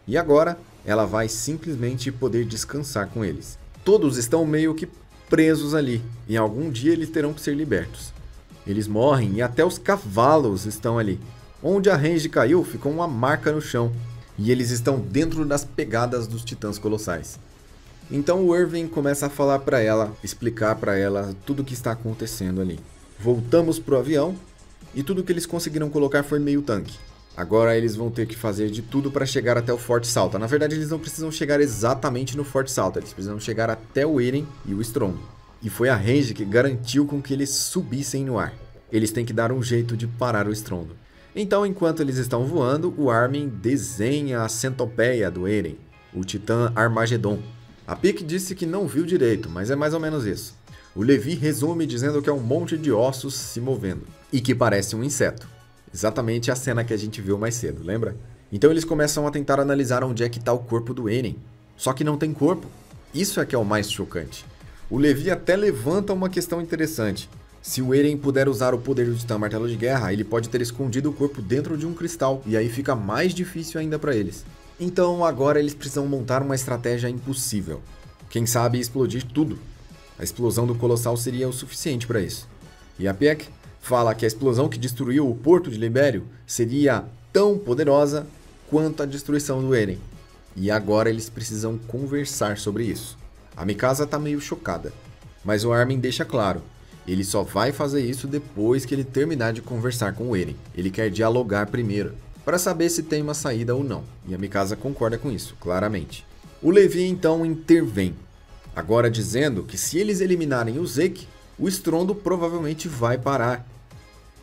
e agora ela vai simplesmente poder descansar com eles. Todos estão meio que presos ali, e algum dia eles terão que ser libertos. Eles morrem e até os cavalos estão ali. Onde a Hange caiu, ficou uma marca no chão, e eles estão dentro das pegadas dos Titãs Colossais. Então o Erwin começa a falar para ela, explicar para ela tudo o que está acontecendo ali. Voltamos pro avião, e tudo que eles conseguiram colocar foi meio tanque. Agora eles vão ter que fazer de tudo para chegar até o Forte Salta. Na verdade eles não precisam chegar exatamente no Forte Salta, eles precisam chegar até o Eren e o Strong. E foi a Hange que garantiu com que eles subissem no ar. Eles têm que dar um jeito de parar o estrondo. Então, enquanto eles estão voando, o Armin desenha a centopeia do Eren, o Titã Armagedon. A Pieck disse que não viu direito, mas é mais ou menos isso. O Levi resume dizendo que é um monte de ossos se movendo, e que parece um inseto. Exatamente a cena que a gente viu mais cedo, lembra? Então eles começam a tentar analisar onde é que está o corpo do Eren, só que não tem corpo. Isso é que é o mais chocante. O Levi até levanta uma questão interessante. Se o Eren puder usar o poder do Titã Martelo de Guerra, ele pode ter escondido o corpo dentro de um cristal, e aí fica mais difícil ainda para eles. Então agora eles precisam montar uma estratégia impossível. Quem sabe explodir tudo. A explosão do Colossal seria o suficiente para isso. E a Pieck fala que a explosão que destruiu o porto de Libério seria tão poderosa quanto a destruição do Eren. E agora eles precisam conversar sobre isso. A Mikasa está meio chocada, mas o Armin deixa claro. Ele só vai fazer isso depois que ele terminar de conversar com o Eren. Ele quer dialogar primeiro, para saber se tem uma saída ou não. E a Mikasa concorda com isso, claramente. O Levi então intervém, agora dizendo que se eles eliminarem o Zeke, o estrondo provavelmente vai parar.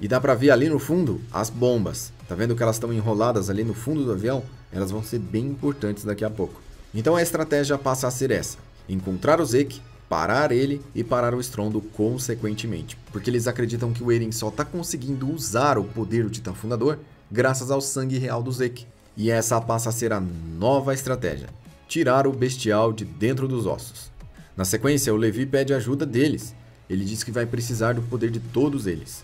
E dá pra ver ali no fundo as bombas. Tá vendo que elas estão enroladas ali no fundo do avião? Elas vão ser bem importantes daqui a pouco. Então a estratégia passa a ser essa: encontrar o Zeke, parar ele e parar o estrondo consequentemente, porque eles acreditam que o Eren só está conseguindo usar o poder do Titã Fundador graças ao sangue real do Zeke. E essa passa a ser a nova estratégia: tirar o Bestial de dentro dos ossos. Na sequência, o Levi pede ajuda deles. Ele diz que vai precisar do poder de todos eles.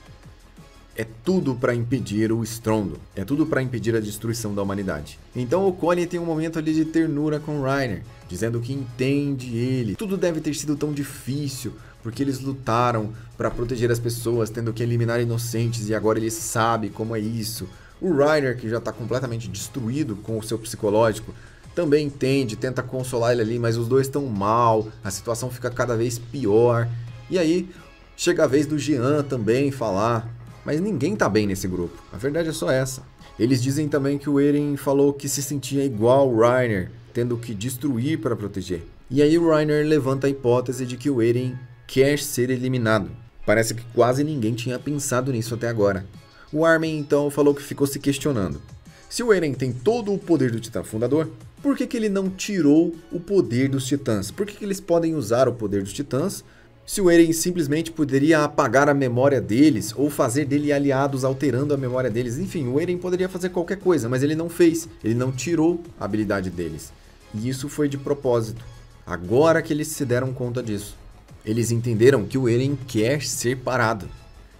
É tudo para impedir o estrondo, é tudo para impedir a destruição da humanidade. Então o Connie tem um momento ali de ternura com o Reiner, dizendo que entende ele. Tudo deve ter sido tão difícil, porque eles lutaram para proteger as pessoas, tendo que eliminar inocentes, e agora ele sabe como é isso. O Reiner, que já está completamente destruído com o seu psicológico, também entende, tenta consolar ele ali, mas os dois estão mal, a situação fica cada vez pior. E aí chega a vez do Jean também falar. Mas ninguém tá bem nesse grupo, a verdade é só essa. Eles dizem também que o Eren falou que se sentia igual ao Reiner, tendo que destruir para proteger. E aí o Reiner levanta a hipótese de que o Eren quer ser eliminado. Parece que quase ninguém tinha pensado nisso até agora. O Armin então falou que ficou se questionando. Se o Eren tem todo o poder do Titã Fundador, por que que ele não tirou o poder dos Titãs? Por que que eles podem usar o poder dos Titãs? Se o Eren simplesmente poderia apagar a memória deles, ou fazer dele aliados alterando a memória deles, enfim, o Eren poderia fazer qualquer coisa, mas ele não fez, ele não tirou a habilidade deles. E isso foi de propósito, agora que eles se deram conta disso. Eles entenderam que o Eren quer ser parado.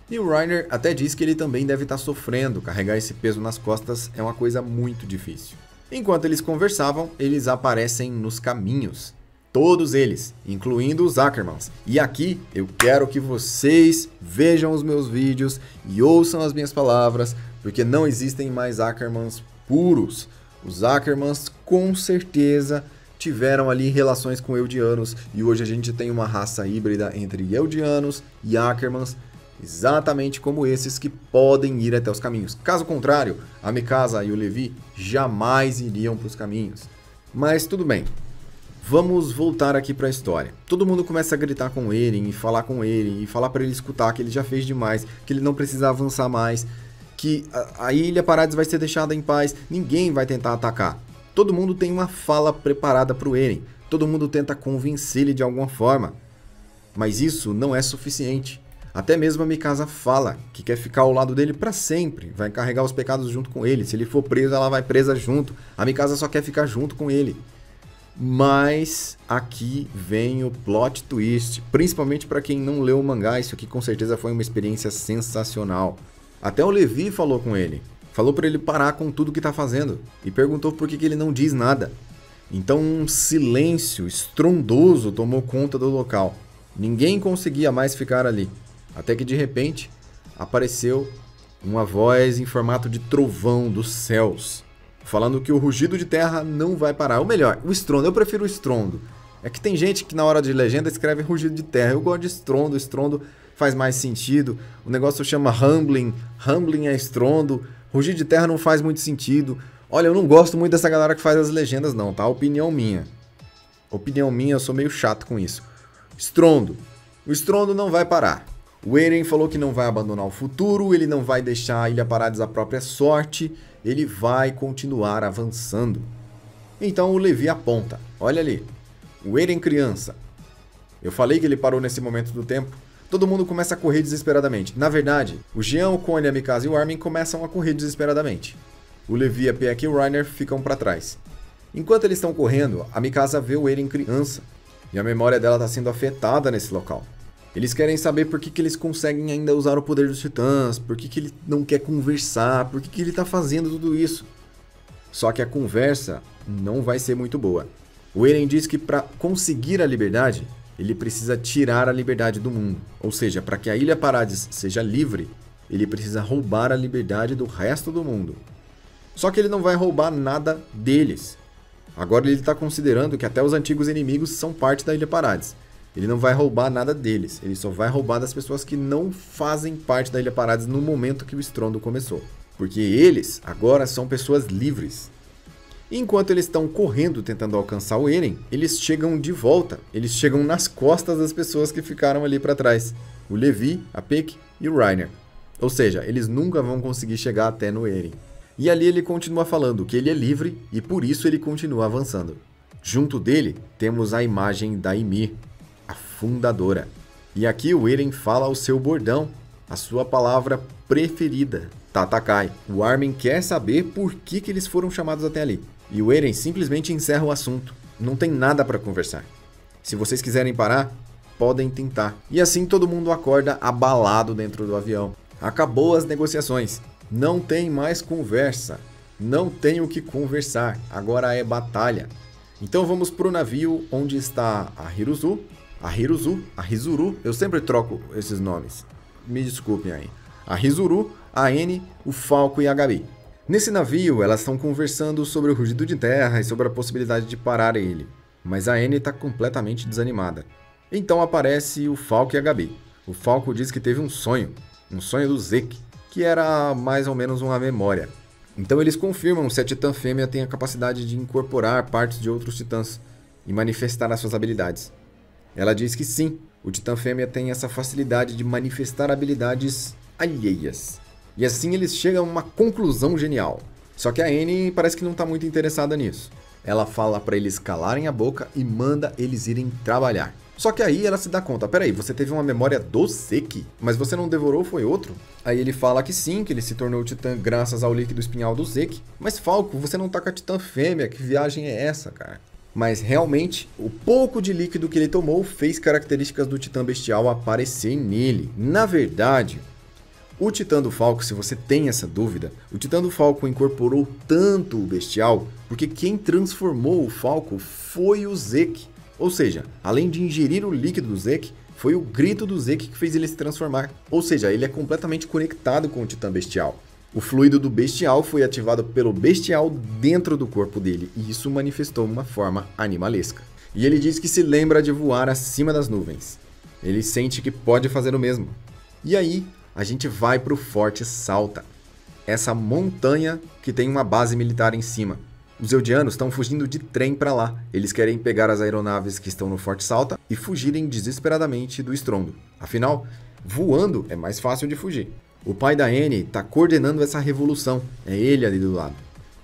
E o Reiner até diz que ele também deve estar sofrendo, carregar esse peso nas costas é uma coisa muito difícil. Enquanto eles conversavam, eles aparecem nos caminhos. Todos eles, incluindo os Ackermans. E aqui eu quero que vocês vejam os meus vídeos e ouçam as minhas palavras, porque não existem mais Ackermans puros. Os Ackermans com certeza tiveram ali relações com Eldianos, e hoje a gente tem uma raça híbrida entre Eldianos e Ackermans, exatamente como esses, que podem ir até os caminhos. Caso contrário, a Mikasa e o Levi jamais iriam para os caminhos. Mas tudo bem. Vamos voltar aqui para a história. Todo mundo começa a gritar com o Eren e falar com o Eren e falar para ele escutar que ele já fez demais, que ele não precisa avançar mais, que a, a Ilha Paradis vai ser deixada em paz, ninguém vai tentar atacar. Todo mundo tem uma fala preparada para o Eren, todo mundo tenta convencê-lo de alguma forma, mas isso não é suficiente. Até mesmo a Mikasa fala que quer ficar ao lado dele para sempre, vai carregar os pecados junto com ele, se ele for preso ela vai presa junto, a Mikasa só quer ficar junto com ele. Mas aqui vem o plot twist, principalmente para quem não leu o mangá, isso aqui com certeza foi uma experiência sensacional. Até o Levi falou com ele, falou para ele parar com tudo que está fazendo e perguntou por que que ele não diz nada. Então um silêncio estrondoso tomou conta do local, ninguém conseguia mais ficar ali, até que de repente apareceu uma voz em formato de trovão dos céus, falando que o rugido de terra não vai parar. Ou melhor, o estrondo. Eu prefiro o estrondo. É que tem gente que na hora de legenda escreve rugido de terra. Eu gosto de estrondo. Estrondo faz mais sentido. O negócio chama rumbling. Rumbling é estrondo. Rugido de terra não faz muito sentido. Olha, eu não gosto muito dessa galera que faz as legendas não, tá? Opinião minha. Opinião minha, eu sou meio chato com isso. Estrondo. O estrondo não vai parar. O Eren falou que não vai abandonar o futuro, ele não vai deixar a Ilha Paradis à própria sorte, ele vai continuar avançando. Então o Levi aponta, olha ali, o Eren criança. Eu falei que ele parou nesse momento do tempo, todo mundo começa a correr desesperadamente. Na verdade, o Jean, o Connie, a Mikasa e o Armin começam a correr desesperadamente. O Levi, a Pieck e o Reiner ficam para trás. Enquanto eles estão correndo, a Mikasa vê o Eren criança, e a memória dela está sendo afetada nesse local. Eles querem saber por que que eles conseguem ainda usar o poder dos titãs, por que que ele não quer conversar, por que que ele está fazendo tudo isso. Só que a conversa não vai ser muito boa. O Eren diz que para conseguir a liberdade, ele precisa tirar a liberdade do mundo. Ou seja, para que a Ilha Paradis seja livre, ele precisa roubar a liberdade do resto do mundo. Só que ele não vai roubar nada deles. Agora ele está considerando que até os antigos inimigos são parte da Ilha Paradis. Ele não vai roubar nada deles, ele só vai roubar das pessoas que não fazem parte da Ilha Paradis no momento que o estrondo começou. Porque eles agora são pessoas livres. E enquanto eles estão correndo tentando alcançar o Eren, eles chegam de volta, eles chegam nas costas das pessoas que ficaram ali para trás. O Levi, a Pieck e o Reiner. Ou seja, eles nunca vão conseguir chegar até no Eren. E ali ele continua falando que ele é livre e por isso ele continua avançando. Junto dele temos a imagem da Ymir, a fundadora. E aqui o Eren fala o seu bordão, a sua palavra preferida, Tatakai. O Armin quer saber por que que eles foram chamados até ali. E o Eren simplesmente encerra o assunto. Não tem nada para conversar. Se vocês quiserem parar, podem tentar. E assim todo mundo acorda abalado dentro do avião. Acabou as negociações. Não tem mais conversa. Não tem o que conversar. Agora é batalha. Então vamos para o navio onde está a Hiruzu. A Hiruzu, a Hizuru, eu sempre troco esses nomes, me desculpem aí. A Hizuru, a Anne, o Falco e a Gabi. Nesse navio, elas estão conversando sobre o rugido de terra e sobre a possibilidade de parar ele. Mas a Anne está completamente desanimada. Então aparece o Falco e a Gabi. O Falco diz que teve um sonho, um sonho do Zeke, que era mais ou menos uma memória. Então eles confirmam se a titã fêmea tem a capacidade de incorporar partes de outros titãs e manifestar as suas habilidades. Ela diz que sim, o titã fêmea tem essa facilidade de manifestar habilidades alheias. E assim eles chegam a uma conclusão genial. Só que a Annie parece que não está muito interessada nisso. Ela fala para eles calarem a boca e manda eles irem trabalhar. Só que aí ela se dá conta, peraí, você teve uma memória do Zeke, mas você não devorou, foi outro? Aí ele fala que sim, que ele se tornou titã graças ao líquido espinhal do Zeke. Mas Falco, você não tá com a titã fêmea, que viagem é essa, cara? Mas realmente, o pouco de líquido que ele tomou fez características do Titã Bestial aparecer nele. Na verdade, o Titã do Falco, se você tem essa dúvida, o Titã do Falco incorporou tanto o Bestial, porque quem transformou o Falco foi o Zeke. Ou seja, além de ingerir o líquido do Zeke, foi o grito do Zeke que fez ele se transformar. Ou seja, ele é completamente conectado com o Titã Bestial. O fluido do bestial foi ativado pelo bestial dentro do corpo dele, e isso manifestou uma forma animalesca. E ele diz que se lembra de voar acima das nuvens. Ele sente que pode fazer o mesmo. E aí, a gente vai para o Forte Salta, essa montanha que tem uma base militar em cima. Os Eldianos estão fugindo de trem para lá. Eles querem pegar as aeronaves que estão no Forte Salta e fugirem desesperadamente do estrondo. Afinal, voando é mais fácil de fugir. O pai da Annie está coordenando essa revolução, é ele ali do lado.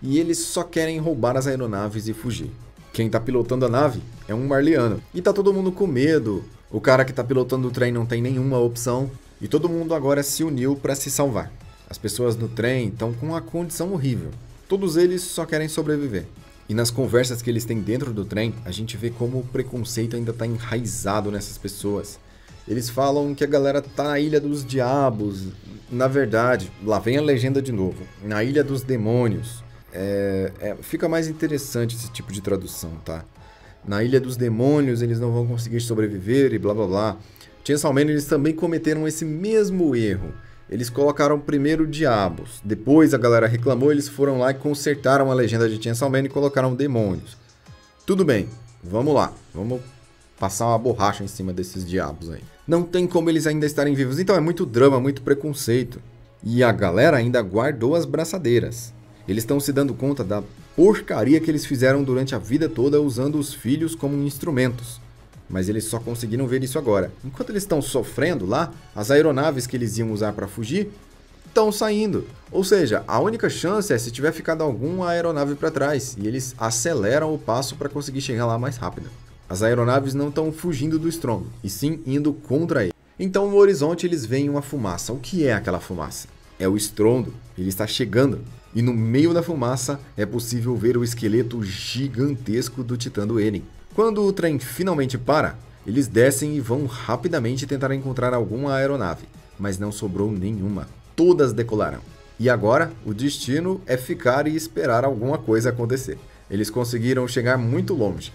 E eles só querem roubar as aeronaves e fugir. Quem está pilotando a nave é um Marleiano. E tá todo mundo com medo. O cara que está pilotando o trem não tem nenhuma opção. E todo mundo agora se uniu para se salvar. As pessoas no trem estão com uma condição horrível. Todos eles só querem sobreviver. E nas conversas que eles têm dentro do trem, a gente vê como o preconceito ainda está enraizado nessas pessoas. Eles falam que a galera tá na Ilha dos Diabos. Na verdade, lá vem a legenda de novo, na Ilha dos Demônios. É, é, fica mais interessante esse tipo de tradução, tá? Na Ilha dos Demônios eles não vão conseguir sobreviver e blá blá blá. Chainsaw Man, eles também cometeram esse mesmo erro. Eles colocaram primeiro Diabos, depois a galera reclamou, eles foram lá e consertaram a legenda de Chainsaw Man e colocaram Demônios. Tudo bem, vamos lá, vamos passar uma borracha em cima desses Diabos aí. Não tem como eles ainda estarem vivos, então é muito drama, muito preconceito. E a galera ainda guardou as braçadeiras. Eles estão se dando conta da porcaria que eles fizeram durante a vida toda usando os filhos como instrumentos. Mas eles só conseguiram ver isso agora. Enquanto eles estão sofrendo lá, as aeronaves que eles iam usar para fugir estão saindo. Ou seja, a única chance é se tiver ficado alguma aeronave para trás, e eles aceleram o passo para conseguir chegar lá mais rápido. As aeronaves não estão fugindo do Strong, e sim indo contra ele. Então no horizonte eles veem uma fumaça. O que é aquela fumaça? É o estrondo, ele está chegando. E no meio da fumaça é possível ver o esqueleto gigantesco do Titã do Eren. Quando o trem finalmente para, eles descem e vão rapidamente tentar encontrar alguma aeronave, mas não sobrou nenhuma, todas decolaram. E agora o destino é ficar e esperar alguma coisa acontecer. Eles conseguiram chegar muito longe,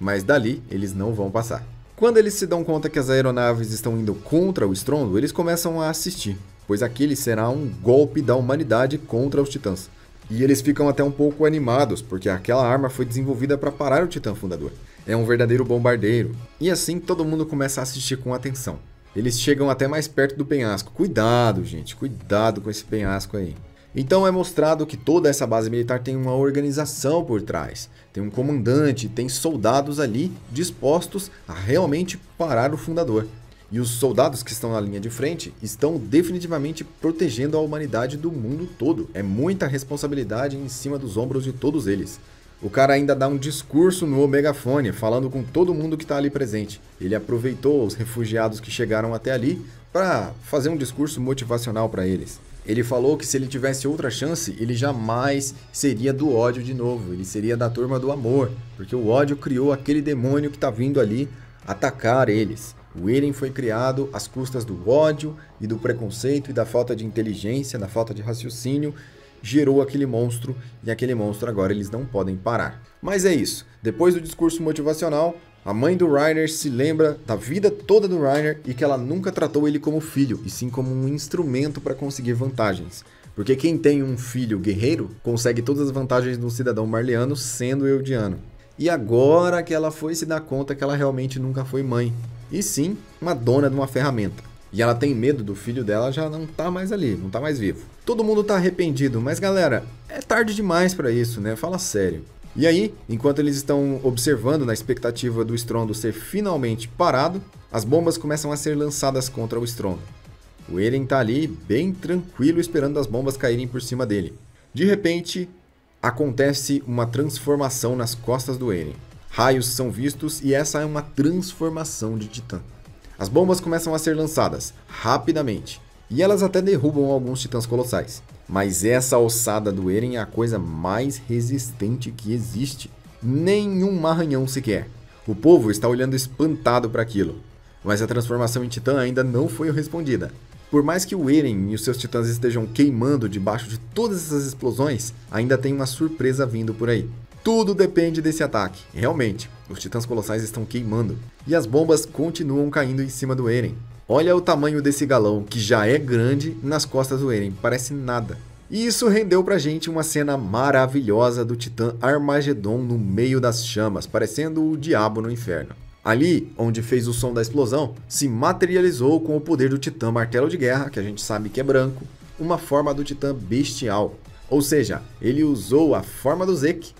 mas dali eles não vão passar. Quando eles se dão conta que as aeronaves estão indo contra o estrondo, eles começam a assistir, pois aquele será um golpe da humanidade contra os titãs. E eles ficam até um pouco animados, porque aquela arma foi desenvolvida para parar o Titã Fundador. É um verdadeiro bombardeiro. E assim todo mundo começa a assistir com atenção. Eles chegam até mais perto do penhasco. Cuidado, gente, cuidado com esse penhasco aí. Então é mostrado que toda essa base militar tem uma organização por trás. Tem um comandante, tem soldados ali dispostos a realmente parar o Fundador. E os soldados que estão na linha de frente estão definitivamente protegendo a humanidade do mundo todo. É muita responsabilidade em cima dos ombros de todos eles. O cara ainda dá um discurso no megafone, falando com todo mundo que está ali presente. Ele aproveitou os refugiados que chegaram até ali para fazer um discurso motivacional para eles. Ele falou que se ele tivesse outra chance, ele jamais seria do ódio de novo. Ele seria da turma do amor, porque o ódio criou aquele demônio que está vindo ali atacar eles. O Eren foi criado às custas do ódio e do preconceito e da falta de inteligência, da falta de raciocínio, gerou aquele monstro, e aquele monstro agora eles não podem parar. Mas é isso, depois do discurso motivacional, a mãe do Reiner se lembra da vida toda do Reiner e que ela nunca tratou ele como filho, e sim como um instrumento para conseguir vantagens. Porque quem tem um filho guerreiro consegue todas as vantagens de um cidadão marleiano sendo eldiano. E agora que ela foi se dar conta que ela realmente nunca foi mãe. E sim, uma dona de uma ferramenta. E ela tem medo do filho dela, já não tá mais ali, não tá mais vivo. Todo mundo tá arrependido, mas galera, é tarde demais pra isso, né? Fala sério. E aí, enquanto eles estão observando na expectativa do estrondo ser finalmente parado, as bombas começam a ser lançadas contra o estrondo. O Eren tá ali, bem tranquilo, esperando as bombas caírem por cima dele. De repente, acontece uma transformação nas costas do Eren. Raios são vistos e essa é uma transformação de titã. As bombas começam a ser lançadas rapidamente e elas até derrubam alguns titãs colossais. Mas essa ossada do Eren é a coisa mais resistente que existe. Nenhum arranhão sequer. O povo está olhando espantado para aquilo. Mas a transformação em titã ainda não foi respondida. Por mais que o Eren e os seus titãs estejam queimando debaixo de todas essas explosões, ainda tem uma surpresa vindo por aí. Tudo depende desse ataque. Realmente, os titãs colossais estão queimando. E as bombas continuam caindo em cima do Eren. Olha o tamanho desse galão, que já é grande, nas costas do Eren. Parece nada. E isso rendeu pra gente uma cena maravilhosa do titã Armagedon no meio das chamas, parecendo o diabo no inferno. Ali, onde fez o som da explosão, se materializou com o poder do titã Martelo de Guerra, que a gente sabe que é branco, uma forma do titã Bestial. Ou seja, ele usou a forma do Zeke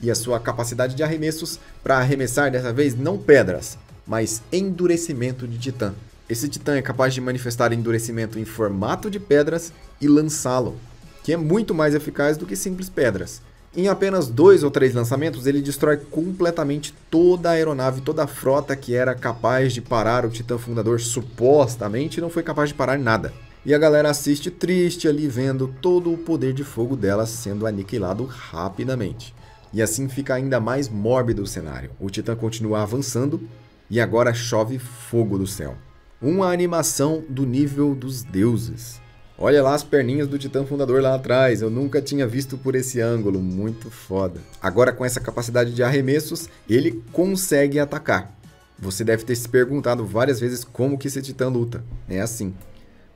e a sua capacidade de arremessos para arremessar dessa vez não pedras, mas endurecimento de titã. Esse titã é capaz de manifestar endurecimento em formato de pedras e lançá-lo, que é muito mais eficaz do que simples pedras. Em apenas dois ou três lançamentos ele destrói completamente toda a aeronave, toda a frota que era capaz de parar o Titã Fundador, supostamente não foi capaz de parar nada. E a galera assiste triste ali vendo todo o poder de fogo dela sendo aniquilado rapidamente. e assim fica ainda mais mórbido o cenário. O Titã continua avançando e agora chove fogo do céu. Uma animação do nível dos deuses. Olha lá as perninhas do Titã Fundador lá atrás, eu nunca tinha visto por esse ângulo, muito foda. Agora com essa capacidade de arremessos, ele consegue atacar. Você deve ter se perguntado várias vezes como que esse Titã luta. É assim,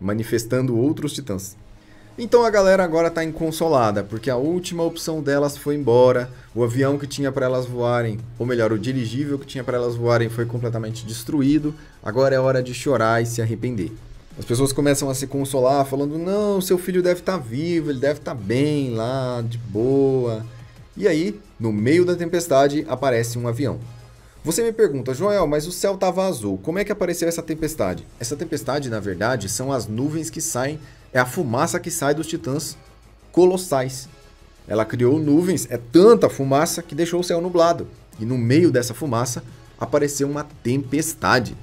manifestando outros Titãs. Então a galera agora tá inconsolada, porque a última opção delas foi embora, o avião que tinha para elas voarem, ou melhor, o dirigível que tinha para elas voarem foi completamente destruído, agora é hora de chorar e se arrepender. As pessoas começam a se consolar falando, não, seu filho deve estar vivo, ele deve estar bem lá, de boa. E aí, no meio da tempestade, aparece um avião. Você me pergunta, Joel, mas o céu tava azul, como é que apareceu essa tempestade? Essa tempestade, na verdade, são as nuvens que saem, é a fumaça que sai dos titãs colossais. Ela criou nuvens, é tanta fumaça que deixou o céu nublado. E no meio dessa fumaça, apareceu uma tempestade.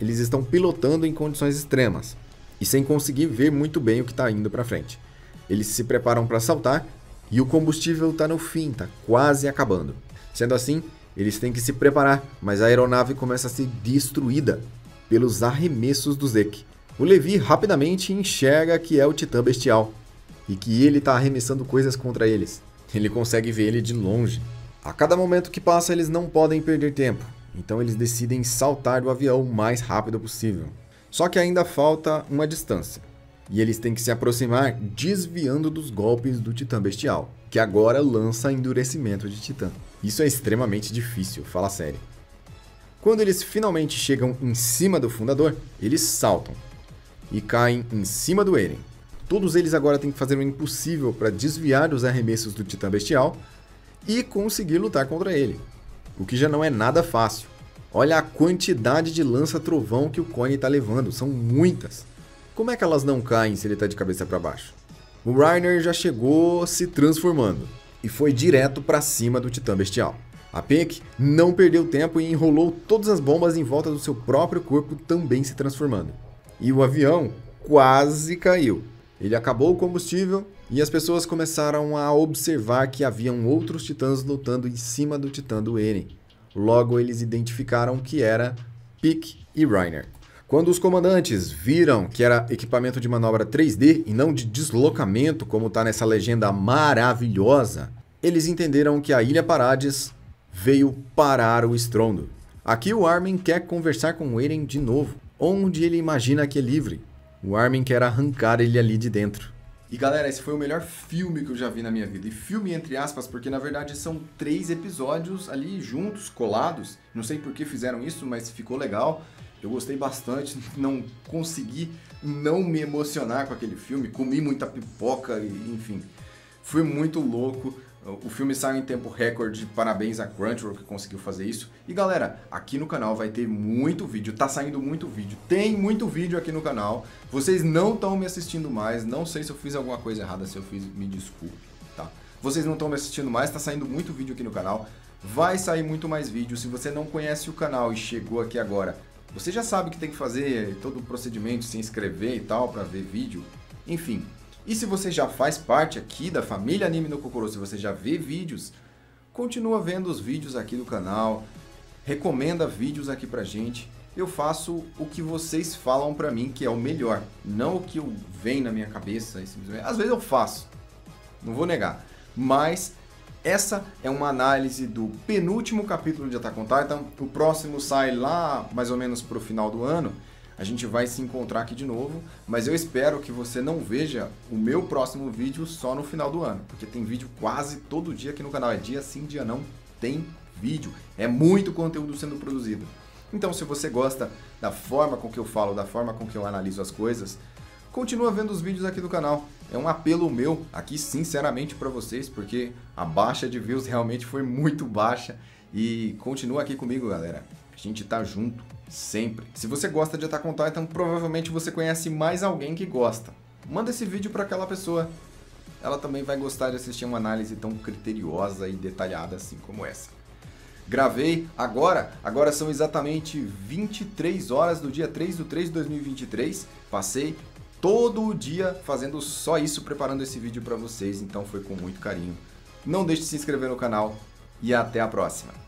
Eles estão pilotando em condições extremas e sem conseguir ver muito bem o que está indo para frente. Eles se preparam para saltar e o combustível está no fim, está quase acabando. Sendo assim, eles têm que se preparar, mas a aeronave começa a ser destruída pelos arremessos do Zeke. O Levi rapidamente enxerga que é o Titã Bestial e que ele está arremessando coisas contra eles. Ele consegue ver ele de longe. A cada momento que passa, eles não podem perder tempo, então eles decidem saltar do avião o mais rápido possível. Só que ainda falta uma distância e eles têm que se aproximar desviando dos golpes do Titã Bestial, que agora lança endurecimento de Titã. Isso é extremamente difícil, fala sério. Quando eles finalmente chegam em cima do Fundador, eles saltam e caem em cima do Eren. Todos eles agora têm que fazer o impossível para desviar dos arremessos do Titã Bestial e conseguir lutar contra ele, o que já não é nada fácil. Olha a quantidade de lança-trovão que o Connie está levando, são muitas. Como é que elas não caem se ele está de cabeça para baixo? O Reiner já chegou se transformando e foi direto para cima do Titã Bestial. A Pieck não perdeu tempo e enrolou todas as bombas em volta do seu próprio corpo, também se transformando. E o avião quase caiu. Ele acabou o combustível e as pessoas começaram a observar que haviam outros titãs lutando em cima do titã do Eren. Logo eles identificaram que era Pieck e Reiner. Quando os comandantes viram que era equipamento de manobra três D e não de deslocamento, como está nessa legenda maravilhosa, eles entenderam que a Ilha Paradis veio parar o estrondo. Aqui o Armin quer conversar com o Eren de novo, onde ele imagina que é livre. O Armin quer arrancar ele ali de dentro. E galera, esse foi o melhor filme que eu já vi na minha vida. E filme entre aspas, porque na verdade são três episódios ali juntos, colados. Não sei por que fizeram isso, mas ficou legal. Eu gostei bastante, não consegui não me emocionar com aquele filme, comi muita pipoca, enfim, foi muito louco. O filme saiu em tempo recorde, parabéns a Crunchyroll que conseguiu fazer isso. E galera, aqui no canal vai ter muito vídeo, tá saindo muito vídeo, tem muito vídeo aqui no canal. Vocês não estão me assistindo mais, não sei se eu fiz alguma coisa errada, se eu fiz, me desculpe, tá? Vocês não estão me assistindo mais, tá saindo muito vídeo aqui no canal, vai sair muito mais vídeo. Se você não conhece o canal e chegou aqui agora, você já sabe que tem que fazer todo o procedimento, se inscrever e tal, para ver vídeo, enfim. E se você já faz parte aqui da família Anime no Kokoro, se você já vê vídeos, continua vendo os vídeos aqui do canal, recomenda vídeos aqui pra gente. Eu faço o que vocês falam pra mim, que é o melhor, não o que eu vem na minha cabeça. Às vezes eu faço, não vou negar, mas essa é uma análise do penúltimo capítulo de Attack on Titan. O próximo sai lá mais ou menos pro final do ano. A gente vai se encontrar aqui de novo, mas eu espero que você não veja o meu próximo vídeo só no final do ano, porque tem vídeo quase todo dia aqui no canal, é dia sim, dia não, tem vídeo, é muito conteúdo sendo produzido. Então se você gosta da forma com que eu falo, da forma com que eu analiso as coisas, continua vendo os vídeos aqui do canal. É um apelo meu aqui sinceramente para vocês, porque a baixa de views realmente foi muito baixa. E continua aqui comigo, galera. A gente tá junto sempre. Se você gosta de Attack on Titan, provavelmente você conhece mais alguém que gosta. Manda esse vídeo para aquela pessoa. Ela também vai gostar de assistir uma análise tão criteriosa e detalhada assim como essa. Gravei agora, agora são exatamente vinte e três horas do dia três de três de dois mil e vinte e três. Passei todo o dia fazendo só isso, preparando esse vídeo para vocês, então foi com muito carinho Não deixe de se inscrever no canal e até a próxima.